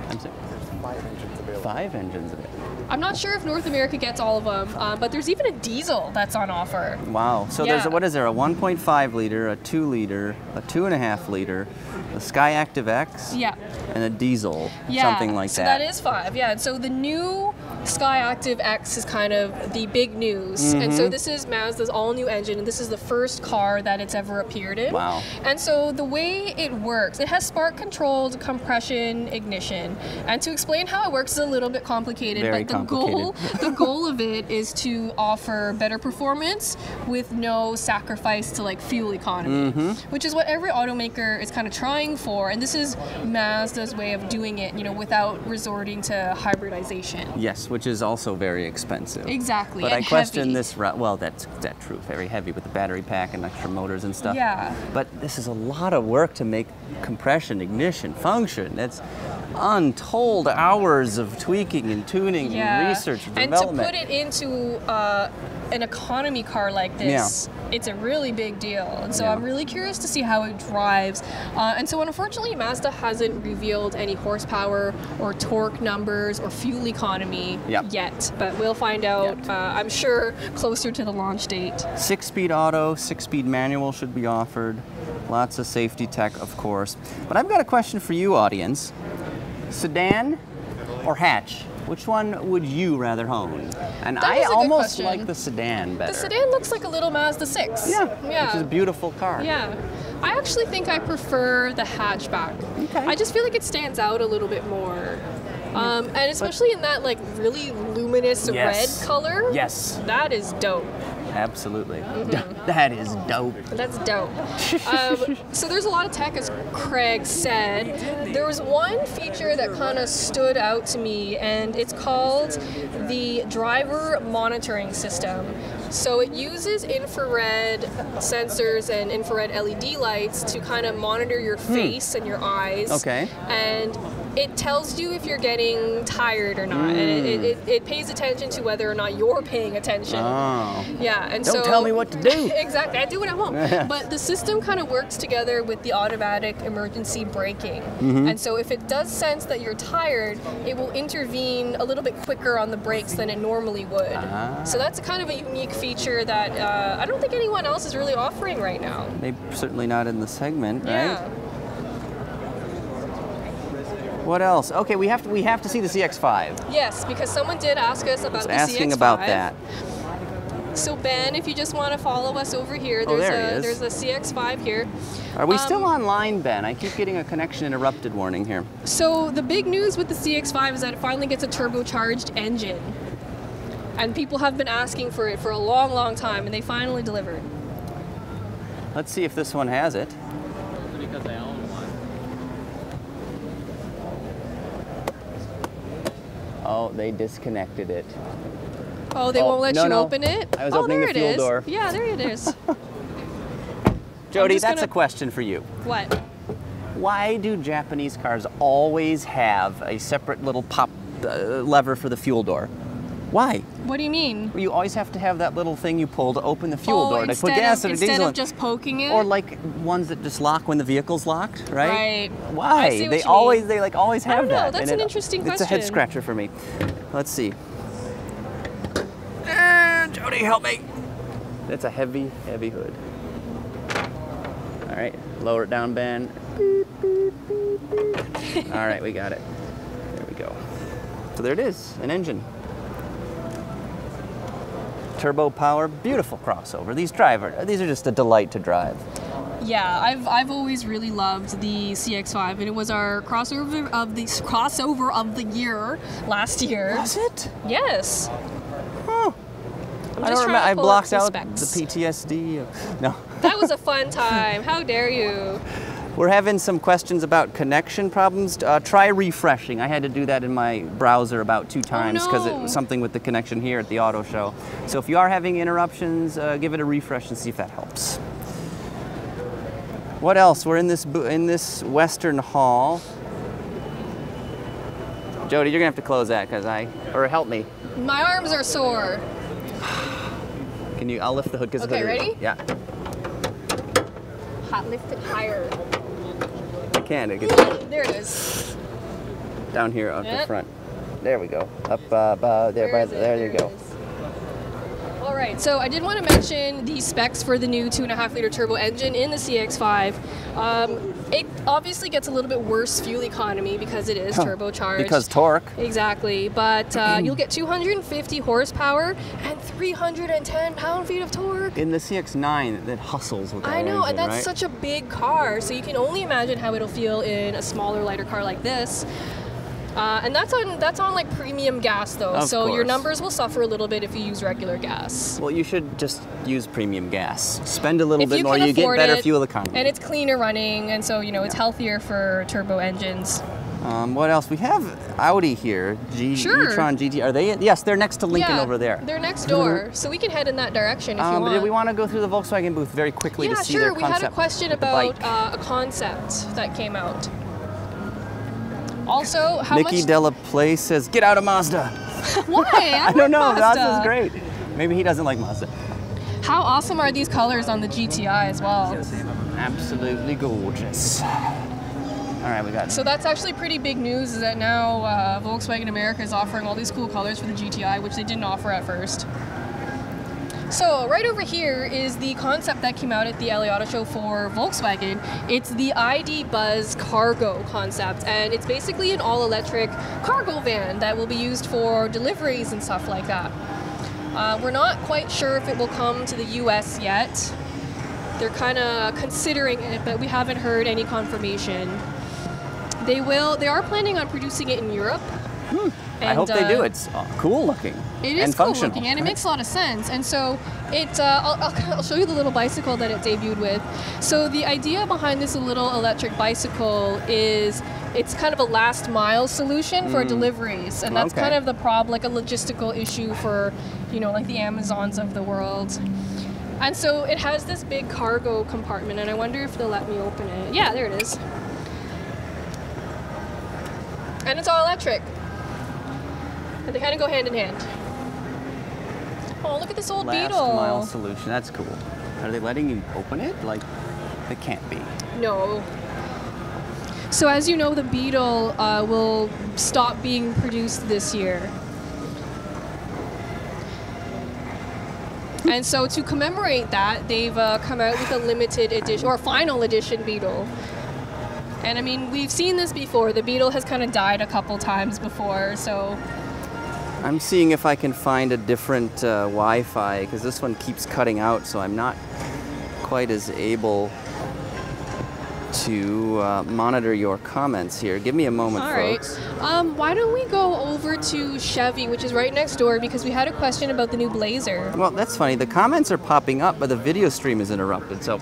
I'm sorry. There's 5 engines available. 5 engines available. I'm not sure if North America gets all of them, but there's even a diesel that's on offer. Wow. So there's, what is there, a 1.5 liter, a 2 liter, a 2.5 liter, a Sky Active X, and a diesel, something like that. So that is 5, yeah. And so the new Sky Active X is kind of the big news. And so this is Mazda's all-new engine, and this is the first car that it's ever appeared in. Wow. And so the way it works, it has spark-controlled compression ignition. And to explain how it works is a little bit complicated, but the goal of it is to offer better performance with no sacrifice to like fuel economy, which is what every automaker is kind of trying for. And this is Mazda's way of doing it, you know, without resorting to hybridization. Yes, which is also very expensive. Exactly. But I question this. Well, that's true. Very heavy with the battery pack and extra motors and stuff. Yeah. But this is a lot of work to make compression ignition function. That's untold hours of tweaking and tuning and research and development. And to put it into an economy car like this, it's a really big deal. And so I'm really curious to see how it drives. And so unfortunately, Mazda hasn't revealed any horsepower or torque numbers or fuel economy yet, but we'll find out, I'm sure, closer to the launch date. 6-speed auto, 6-speed manual should be offered. Lots of safety tech, of course. But I've got a question for you, audience. Sedan or hatch? Which one would you rather own? And I almost like the sedan better. The sedan looks like a little Mazda 6. Yeah, which is a beautiful car. Yeah. I actually think I prefer the hatchback. Okay. I just feel like it stands out a little bit more. And especially in that like really luminous red color. Yes. That is dope. Absolutely. That is dope. That's dope. So there's a lot of tech, as Craig said. There was one feature that kind of stood out to me, and it's called the driver monitoring system. So it uses infrared sensors and infrared LED lights to kind of monitor your face and your eyes. Okay. And it tells you if you're getting tired or not, and it pays attention to whether or not you're paying attention. Oh. Yeah, and don't tell me what to do. Exactly, I do what I want. But the system kind of works together with the automatic emergency braking. And so if it does sense that you're tired, it will intervene a little bit quicker on the brakes than it normally would. So that's kind of a unique feature that I don't think anyone else is really offering right now. Maybe certainly not in the segment, right? What else? Okay, we have to see the CX-5. Yes, because someone did ask us about the CX-5. Asking about that. So Ben, if you just want to follow us over here, there's a CX-5 here. Are we still online, Ben? I keep getting a connection interrupted warning here. So the big news with the CX-5 is that it finally gets a turbocharged engine. And people have been asking for it for a long, long time, and they finally delivered. Let's see if this one has it. Because I own one. Oh, they disconnected it. Oh, they won't let you open it? I was opening the fuel door. Yeah, there it is. Jody, that's a question for you. What? Why do Japanese cars always have a separate little pop lever for the fuel door? Why? What do you mean? Well, you always have to have that little thing you pull to open the fuel door to put gas in a diesel. Instead of just poking it? Or like ones that just lock when the vehicle's locked, right? Right. Why? They always have that. I don't know. That's an interesting question. It's a head scratcher for me. Let's see. Somebody help me. That's a heavy, heavy hood. All right, lower it down, Ben. Beep, beep, beep, beep. All right, we got it. There we go. So there it is, an engine. Turbo power, beautiful crossover. These are just a delight to drive. Yeah, I've always really loved the CX-5, and it was our crossover of the year last year. Was it? Yes. Huh. I don't remember. I blocked out the PTSD. No. That was a fun time. How dare you? We're having some questions about connection problems. Try refreshing. I had to do that in my browser about 2 times because it was something with the connection here at the auto show. So if you are having interruptions, give it a refresh and see if that helps. What else? We're in this Western Hall. Jody, you're gonna have to close that because or help me. My arms are sore. Can you? I'll lift the hood because the hood. Okay, ready? Yeah. Hot lift it higher. I can't. It gets... There it is. Down here up the front. There we go. Up there you go. All right, so I did want to mention the specs for the new 2.5-liter turbo engine in the CX-5. It obviously gets a little bit worse fuel economy because it is turbocharged. Because torque. Exactly, but you'll get 250 horsepower and 310 pound-feet of torque. In the CX-9 that hustles with that engine, I know, and that's such a big car, so you can only imagine how it'll feel in a smaller, lighter car like this. And that's on like premium gas though, so of course your numbers will suffer a little bit if you use regular gas. Well, you should just use premium gas. Spend a little bit more, you get better fuel economy. And it's cleaner running, and so it's healthier for turbo engines. What else? We have Audi here, e-tron GT. Are they? Yes, they're next to Lincoln over there. They're next door, so we can head in that direction if you want. But we want to go through the Volkswagen booth very quickly to see their concept. Yeah, sure. We had a question about a concept that came out. Also, how Nikki Della Play says, "Get out of Mazda." Why? I don't know. Mazda's great. Maybe he doesn't like Mazda. How awesome are these colors on the GTI as well? Absolutely gorgeous. All right, we got it. So that's actually pretty big news, is that now Volkswagen America is offering all these cool colors for the GTI, which they didn't offer at first. So right over here is the concept that came out at the LA Auto Show for Volkswagen. It's the ID Buzz Cargo concept, and it's basically an all-electric cargo van that will be used for deliveries and stuff like that. We're not quite sure if it will come to the US yet. They're kind of considering it, but we haven't heard any confirmation. They are planning on producing it in Europe. And I hope they do. It's cool looking. It is cool looking, and it makes a lot of sense. And so I'll show you the little bicycle that it debuted with. So the idea behind this little electric bicycle is it's kind of a last mile solution for deliveries, and that's kind of the problem, like a logistical issue for like the Amazons of the world. And so it has this big cargo compartment, and I wonder if they'll let me open it. Yeah, there it is. And it's all electric. But they kind of go hand in hand. Oh, look at this old Beetle. Last mile solution, that's cool. Are they letting you open it? Like, it can't be. No. So as you know, the Beetle will stop being produced this year. And so to commemorate that, they've come out with a limited edition, or final edition Beetle. And I mean, we've seen this before. The Beetle has kind of died a couple times before, so. I'm seeing if I can find a different Wi-Fi, because this one keeps cutting out, so I'm not quite as able to monitor your comments here. Give me a moment, folks. All right. Why don't we go over to Chevy, which is right next door, because we had a question about the new Blazer. Well, that's funny. The comments are popping up, but the video stream is interrupted, so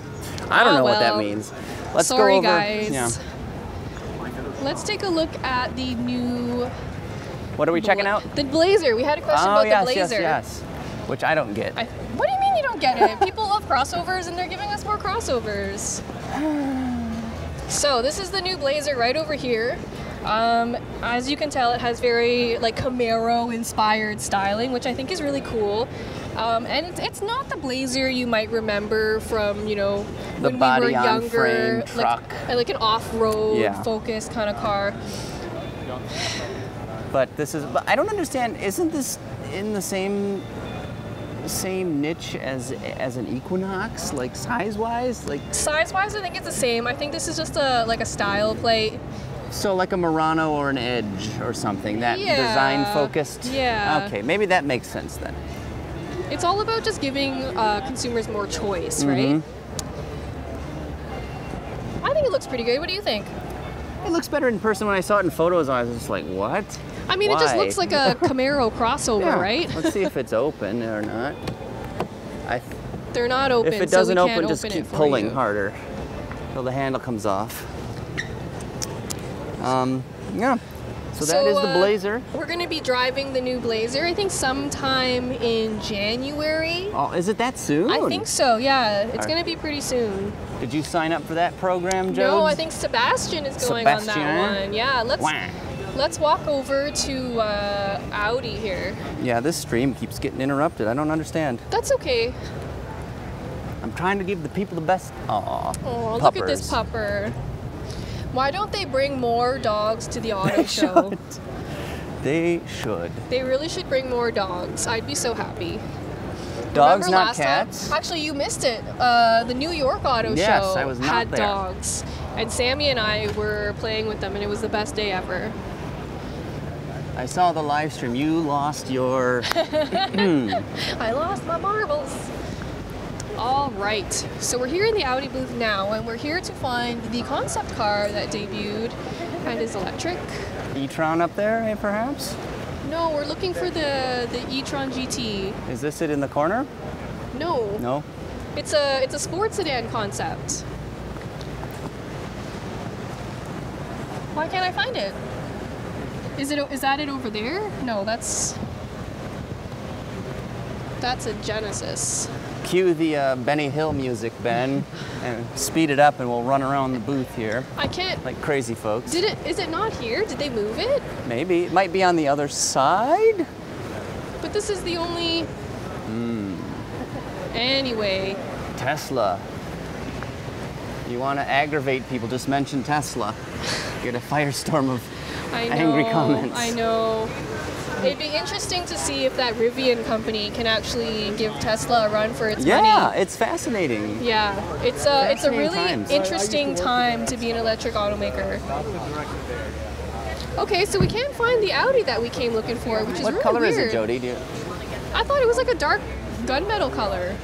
I don't know what that means. Let's go over. Guys. Yeah. Let's take a look at the new... What are we checking out? The Blazer. We had a question about the Blazer. Yes. Which I don't get. What do you mean you don't get it? People love crossovers, and they're giving us more crossovers. So this is the new Blazer right over here. As you can tell, it has very like Camaro-inspired styling, which I think is really cool. And it's not the Blazer you might remember from, the when we were younger, like an off-road focused kind of car. But I don't understand, isn't this in the same same niche as an Equinox, like size-wise? Size-wise, I think it's the same. I think this is just a like a style plate. So like a Murano or an Edge or something, that design-focused? Yeah. Okay, maybe that makes sense then. It's all about just giving consumers more choice, right? I think it looks pretty good. What do you think? It looks better in person. When I saw it in photos, I was just like, what? I mean, why? It just looks like a Camaro crossover, right? Let's see if it's open or not. They're not open, if it doesn't so we open, just keep pulling harder until the handle comes off. Yeah, so that is the Blazer. We're going to be driving the new Blazer, I think sometime in January. Oh, is it that soon? I think so, yeah. It's going to be pretty soon. Did you sign up for that program, Jodes? No, I think Sebastian is going on that one. Yeah, let's walk over to Audi here. Yeah, this stream keeps getting interrupted. I don't understand. That's okay. I'm trying to give the people the best. Aww, oh, look at this pupper. Why don't they bring more dogs to the auto show? They should. They really should bring more dogs. I'd be so happy. Dogs, not cats. Actually, you missed it. The New York auto show had dogs. And Sammy and I were playing with them, and it was the best day ever. I saw the live stream. You lost your... I lost my marbles. All right, so we're here in the Audi booth now, and we're here to find the concept car that debuted and is electric. E-tron up there, perhaps? No, we're looking for the e-tron GT. Is this it in the corner? No. No? It's a sports sedan concept. Why can't I find it? Is that it over there? No, that's a Genesis. Cue the Benny Hill music, Ben, and speed it up, and we'll run around the booth here. I can't. Like crazy folks. Is it not here? Did they move it? Maybe. It might be on the other side? But this is the only... Anyway. Tesla. You want to aggravate people, just mention Tesla. You get a firestorm of angry comments. I know. It'd be interesting to see if that Rivian company can actually give Tesla a run for its money. Yeah, it's fascinating. Yeah, it's a really interesting time to be an electric automaker. Okay, so we can't find the Audi that we came looking for, which is really weird. What color is it, Jody? I thought it was like a dark gunmetal color.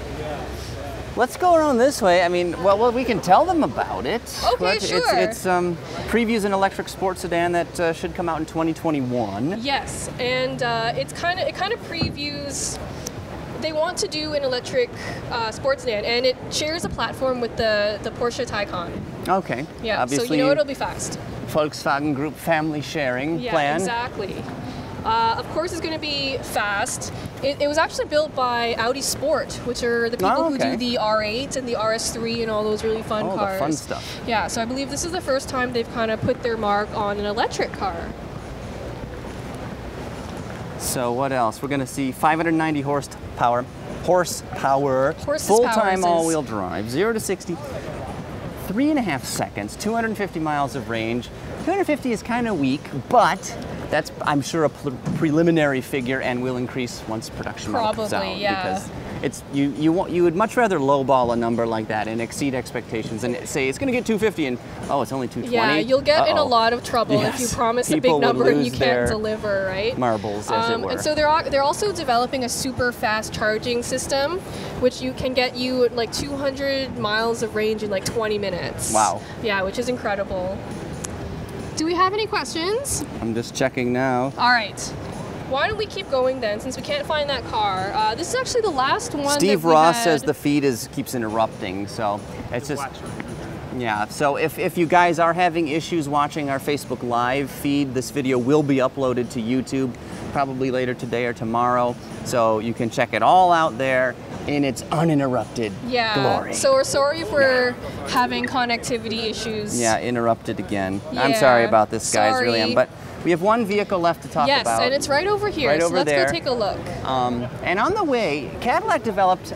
Let's go around this way. I mean, well, we can tell them about it. Okay, sure. It's previews an electric sports sedan that should come out in 2021. Yes, and it kind of previews. They want to do an electric sports sedan, and it shares a platform with the Porsche Taycan. Okay. Yeah. Obviously, so you know it'll be fast. Volkswagen Group family sharing plan. Yeah, exactly. Of course, it's going to be fast. It was actually built by Audi Sport, which are the people who do the R8 and the RS3 and all those really fun cars. Oh, the fun stuff. Yeah, so I believe this is the first time they've kind of put their mark on an electric car. So what else? We're going to see 590 horsepower. Full-time all-wheel drive, 0 to 60. 3.5 seconds, 250 miles of range. 250 is kind of weak, but that's, I'm sure, a preliminary figure, and will increase once production comes out. Probably, yeah. Because it's, you would much rather lowball a number like that and exceed expectations and say it's going to get 250 and, oh, it's only 220. Yeah, you'll get in a lot of trouble if you promise people a big number and you can't deliver, right? Marbles, as it were. And so they're also developing a super fast charging system, which you can get you like 200 miles of range in like 20 minutes. Wow. Yeah, which is incredible. Do we have any questions? I'm just checking now. All right. Why don't we keep going then, since we can't find that car? This is actually the last one. Steve Ross says the feed keeps interrupting, so it's just. Yeah, so if you guys are having issues watching our Facebook Live feed, this video will be uploaded to YouTube probably later today or tomorrow, so you can check it all out there in its uninterrupted glory. So we're sorry if we're having connectivity issues. Yeah, interrupted again. Yeah. I'm sorry about this, guys, really am. But we have one vehicle left to talk about. Yes, and it's right over here, right over there. Let's go take a look. And on the way, Cadillac developed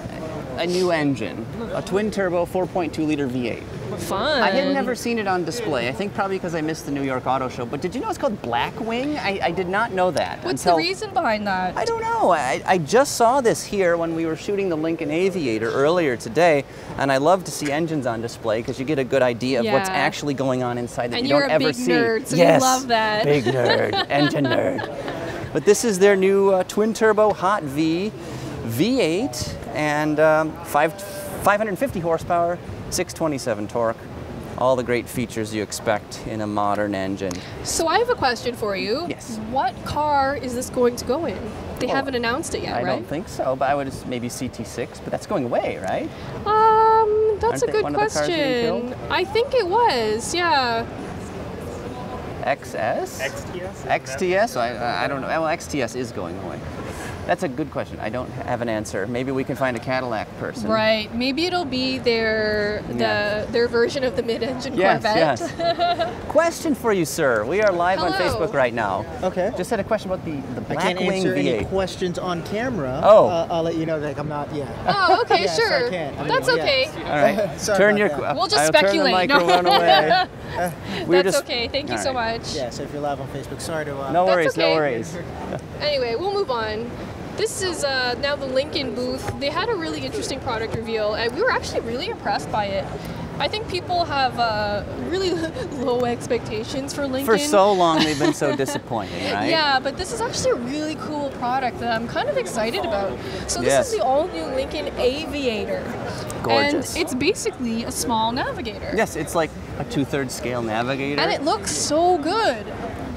a new engine, a twin-turbo 4.2-liter V8. Fun. I had never seen it on display. I think probably because I missed the New York Auto Show. But did you know it's called Blackwing? I did not know that. What's the reason behind that? I don't know. I just saw this here when we were shooting the Lincoln Aviator earlier today, and I love to see engines on display because you get a good idea of what's actually going on inside that and you don't ever see. And you're a big nerd, so you love that. Big nerd, engine nerd. But this is their new twin-turbo Hot V, V8, and 550 horsepower, 627 torque, all the great features you expect in a modern engine. So I have a question for you. Yes. What car is this going to go in? They haven't announced it yet, right? I don't think so, but I would maybe CT6, but that's going away, right? That's a good question. I think it was, yeah. XS? XTS? XTS? I don't know. Well, XTS is going away. That's a good question. I don't have an answer. Maybe we can find a Cadillac person. Right. Maybe it'll be their version of the mid-engine Corvette. Yes. Question for you, sir. We are live on Facebook right now. Okay. Just had a question about the Blackwing V8. I can't answer any questions on camera. Oh. I'll let you know that I'm not yet. Oh, okay, sure. I can't. That's okay. Yes. All right. Sorry we'll just speculate. Turn the microphone away. That's okay. Thank you so much. Yeah, so if you're live on Facebook, sorry to... No worries, no worries. Anyway, we'll move on. This is now the Lincoln booth. They had a really interesting product reveal, and we were actually really impressed by it. I think people have really low expectations for Lincoln. For so long, they've been so disappointing, right? Yeah, but this is actually a really cool product that I'm kind of excited about. So this is the all-new Lincoln Aviator. Gorgeous. And it's basically a small Navigator. Yes, it's like a 2/3 scale Navigator. And it looks so good.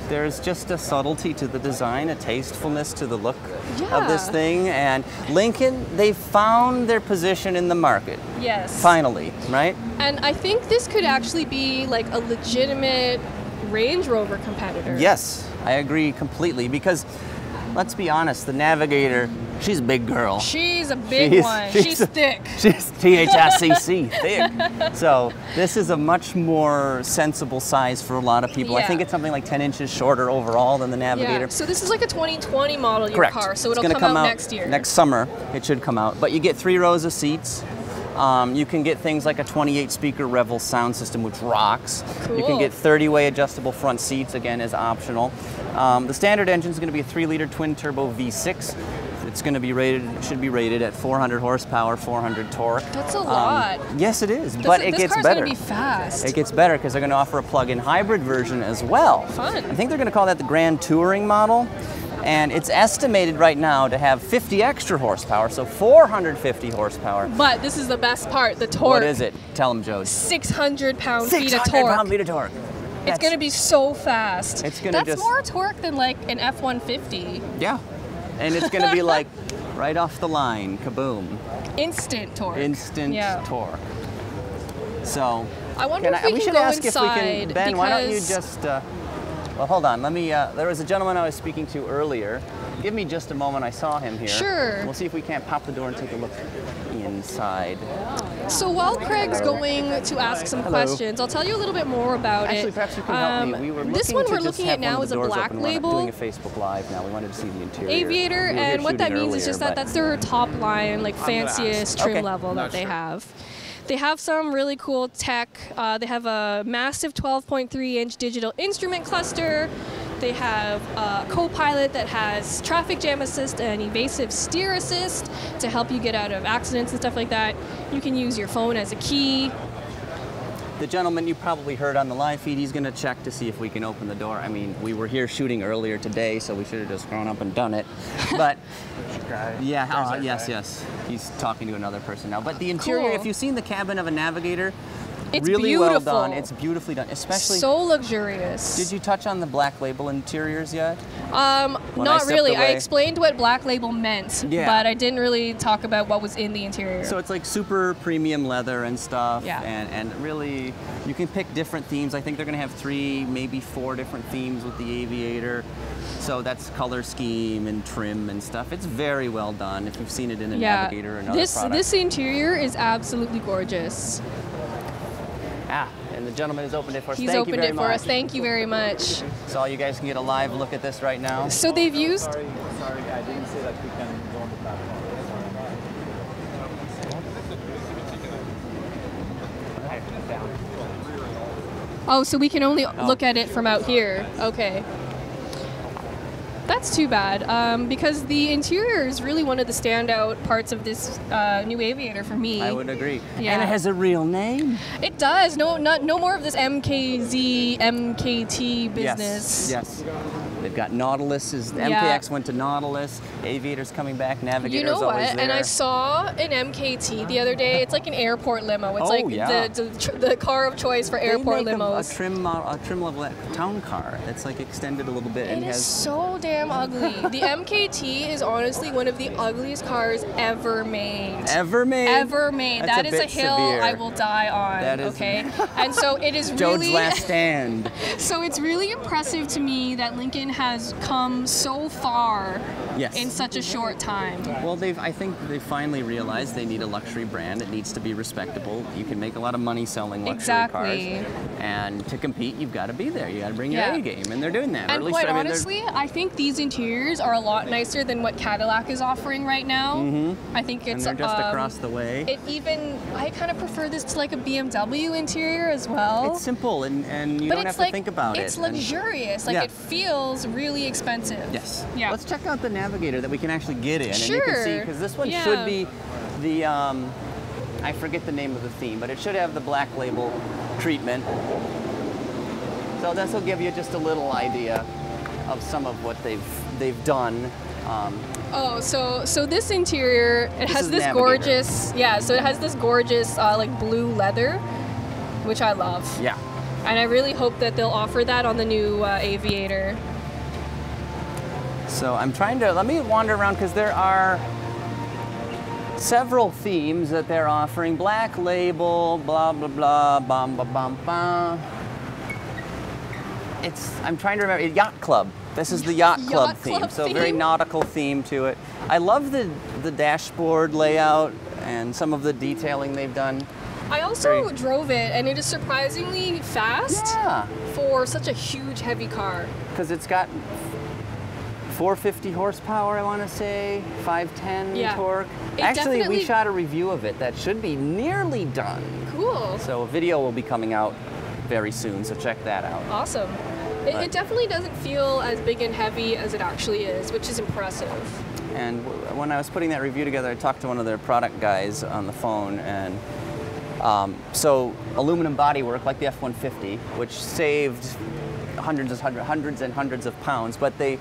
There's just a subtlety to the design, a tastefulness to the look of this thing. And Lincoln, they found their position in the market. Yes. Finally, right? And I think this could actually be like a legitimate Range Rover competitor. Yes, I agree completely because let's be honest, the Navigator, she's a big girl. She's a big one. She's thick. She's T-H-I-C-C, thick. So this is a much more sensible size for a lot of people. Yeah. I think it's something like 10 inches shorter overall than the Navigator. Yeah. So this is like a 2020 model car, so it'll come out next year. Next summer, it should come out. But you get 3 rows of seats. You can get things like a 28-speaker Revel sound system, which rocks. Cool. You can get 30-way adjustable front seats, again, as optional. The standard engine is going to be a 3-liter twin-turbo V6. It's going to be rated, should be rated at 400 horsepower, 400 torque. That's a lot. Yes, it is, but it gets better. This car's going to be fast. It gets better because they're going to offer a plug-in hybrid version as well. Fun. I think they're going to call that the Grand Touring model. And it's estimated right now to have 50 extra horsepower, so 450 horsepower. But this is the best part, the torque. What is it? Tell them, Joe. 600 pound-feet of torque. 600 pound-feet of torque. It's going to be so fast. It's going to just... That's more torque than like an F-150. Yeah. And it's going to be like right off the line, kaboom. Instant torque. Instant torque. So... I wonder if we can go inside. Ben, why don't you just... Well, hold on. Let me, there was a gentleman I was speaking to earlier. Give me just a moment. I saw him here. Sure. We'll see if we can't pop the door and take a look inside. So while Craig's going to ask some questions, I'll tell you a little bit more about it. Actually, perhaps you can help me. We were this one we're looking at now is a black label. We're doing a Facebook Live now. We wanted to see the interior. Aviator, and what that means is just that that's their top line, like fanciest trim level that they have. They have some really cool tech. They have a massive 12.3-inch digital instrument cluster. They have a co-pilot that has traffic jam assist and evasive steer assist to help you get out of accidents and stuff like that. You can use your phone as a key. The gentleman you probably heard on the live feed, he's going to check to see if we can open the door. I mean, we were here shooting earlier today, so we should have just grown up and done it. But yes. He's talking to another person now. But the interior, if you've seen the cabin of a Navigator, it's really beautiful. Well done. It's beautifully done, especially so luxurious. Did you touch on the black label interiors yet? Not really. I explained what black label meant, but I didn't really talk about what was in the interior. So it's like super premium leather and stuff, and really you can pick different themes. I think they're going to have 3, maybe 4 different themes with the Aviator. So that's color scheme and trim and stuff. It's very well done. If you've seen it in a Navigator or another product, this interior is absolutely gorgeous. Ah, and the gentleman has opened it for us. He's opened it for us. Thank you very much. So all you guys can get a live look at this right now. So they've used... Sorry, I didn't say that we can go on the platform. I have it down. Oh, so we can only look at it from out here. Okay. That's too bad, because the interior is really one of the standout parts of this new Aviator for me. I would agree. Yeah. And it has a real name. It does. No, not, no more of this MKZ, MKT business. Yes, yes. They've got Nautilus. MKX went to Nautilus. Aviator's coming back. Navigator's always there. And I saw an MKT the other day. It's like an airport limo. It's the car of choice for airport limos. A trim level town car. It's like extended a little bit. It is so damn ugly. The MKT is honestly one of the ugliest cars ever made. Ever made? Ever made. That is a hill I will die on. That is okay. And so it is really Jode's last stand. So it's really impressive to me that Lincoln has come so far in such a short time. Well, I think they finally realized they need a luxury brand. It needs to be respectable. You can make a lot of money selling luxury cars. And to compete, you've got to be there. You got to bring your A game, and they're doing that. And quite honestly, I think these interiors are a lot nicer than what Cadillac is offering right now. Mm-hmm. I think it's and they're just across the way. I kind of prefer this to like a BMW interior as well. It's simple and you don't have to think about it. It's luxurious. Like it feels really expensive. Yes. Yeah. Let's check out the Navigator that we can actually get in. Sure. And you can see because this one should be the I forget the name of the theme, but it should have the black label treatment. So this will give you just a little idea of some of what they've done. So this interior, it has this gorgeous, so it has this gorgeous like blue leather, which I love. Yeah. And I really hope that they'll offer that on the new Aviator. So I'm trying to, let me wander around because there are several themes that they're offering. Black label, blah, blah, blah, bam, bam, bam, bam. I'm trying to remember, Yacht Club. This is the Yacht Club theme, so very nautical theme to it. I love the dashboard layout and some of the detailing they've done. I also drove it, and it is surprisingly fast for such a huge, heavy car. Because it's got 450 horsepower, I want to say, 510 torque. Actually, we shot a review of it that should be nearly done. Cool. So a video will be coming out very soon, so check that out. Awesome. It definitely doesn't feel as big and heavy as it actually is, which is impressive. And when I was putting that review together, I talked to one of their product guys on the phone, and so aluminum bodywork like the F-150, which saved hundreds and hundreds of pounds, but the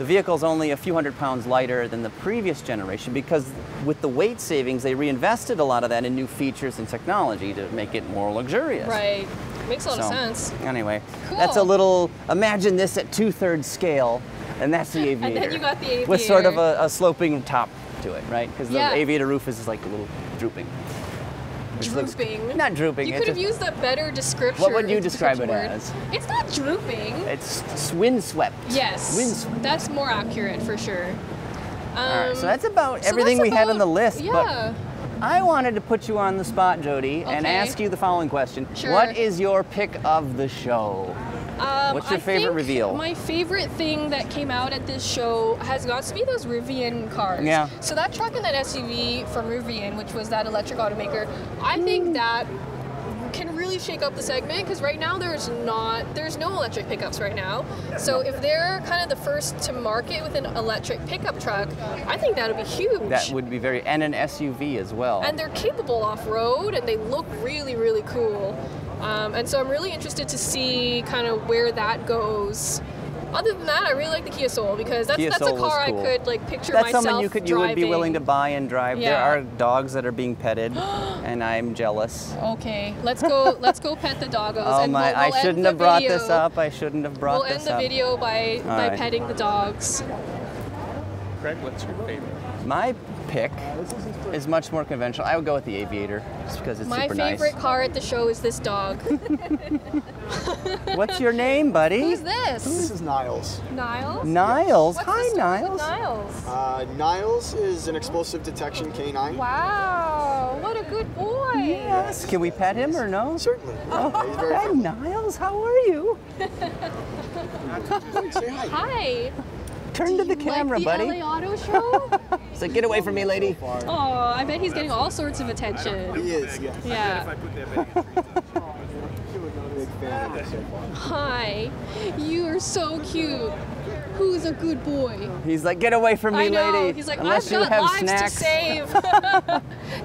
vehicle's only a few hundred pounds lighter than the previous generation because with the weight savings, they reinvested a lot of that in new features and technology to make it more luxurious. Right. Makes a lot of sense. Anyway, that's a little, imagine this at 2/3 scale, and that's the Aviator. And then you got the Aviator. With sort of a sloping top to it, right? Because the Aviator roof is just like a little drooping. Drooping. Not drooping. You could have used a better description. What would you describe it as? It's not drooping. It's windswept. Yes. Windswept. That's more accurate for sure. All right, so that's about everything we had on the list. Yeah. But I wanted to put you on the spot, Jodi, and ask you the following question. Sure. What is your pick of the show? What's your favorite reveal? My favorite thing that came out at this show has got to be those Rivian cars. Yeah. So that truck and that SUV from Rivian, which was that electric automaker, I think that can really shake up the segment because right now there's no electric pickups right now. So if they're kind of the first to market with an electric pickup truck, I think that would be huge. That would be very, and an SUV as well. And they're capable off-road and they look really, really cool. And so I'm really interested to see kind of where that goes. Other than that, I really like the Kia Soul because that's a car I could like picture myself driving. That's someone you would be willing to buy and drive. Yeah. There are dogs that are being petted, and I'm jealous. Okay, let's go pet the doggos. Oh my! I shouldn't have brought this up. I shouldn't have brought this up. We'll end the video by petting the dogs. Craig, what's your favorite? My pick is much more conventional. I would go with the Aviator just because it's super nice. My favorite car at the show is this dog. What's your name, buddy? Who's this? This is Niles. Niles? Niles? Yes. Hi, Niles. Niles? Niles is an explosive detection canine. Wow, what a good boy. Yes. Can we pet him or no? Certainly. Oh, hi, Niles. How are you? Say hi. Hi. Turn to the camera, buddy. LA Auto Show? He's like, get away from me, lady. Oh, I bet he's getting all sorts of attention. He is, yes. Yeah. Hi, you are so cute. Who's a good boy? He's like, get away from me, lady. He's like, I've got lives snacks to save.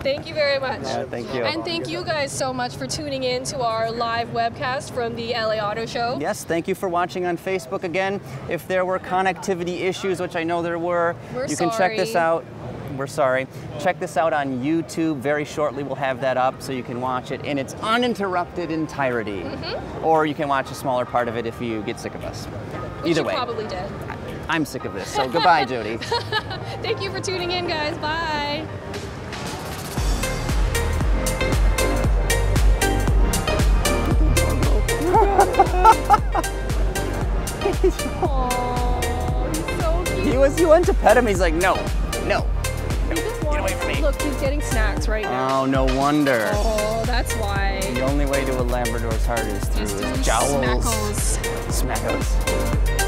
Thank you very much. Yeah, thank you. And thank you guys so much for tuning in to our live webcast from the LA Auto Show. Yes, thank you for watching on Facebook again. If there were connectivity issues, which I know there were, you can check this out. We're sorry. Check this out on YouTube. Very shortly we'll have that up so you can watch it in its uninterrupted entirety. Or you can watch a smaller part of it if you get sick of us. Either way. Probably did. I'm sick of this, so goodbye, Jodi. Thank you for tuning in, guys. Bye. Aww, so cute. He went to pet him, he's like, no, no. Look, he's getting snacks right now. Oh, no wonder. Oh, that's why. The only way to a Labrador's heart is through his jowls. Smackles.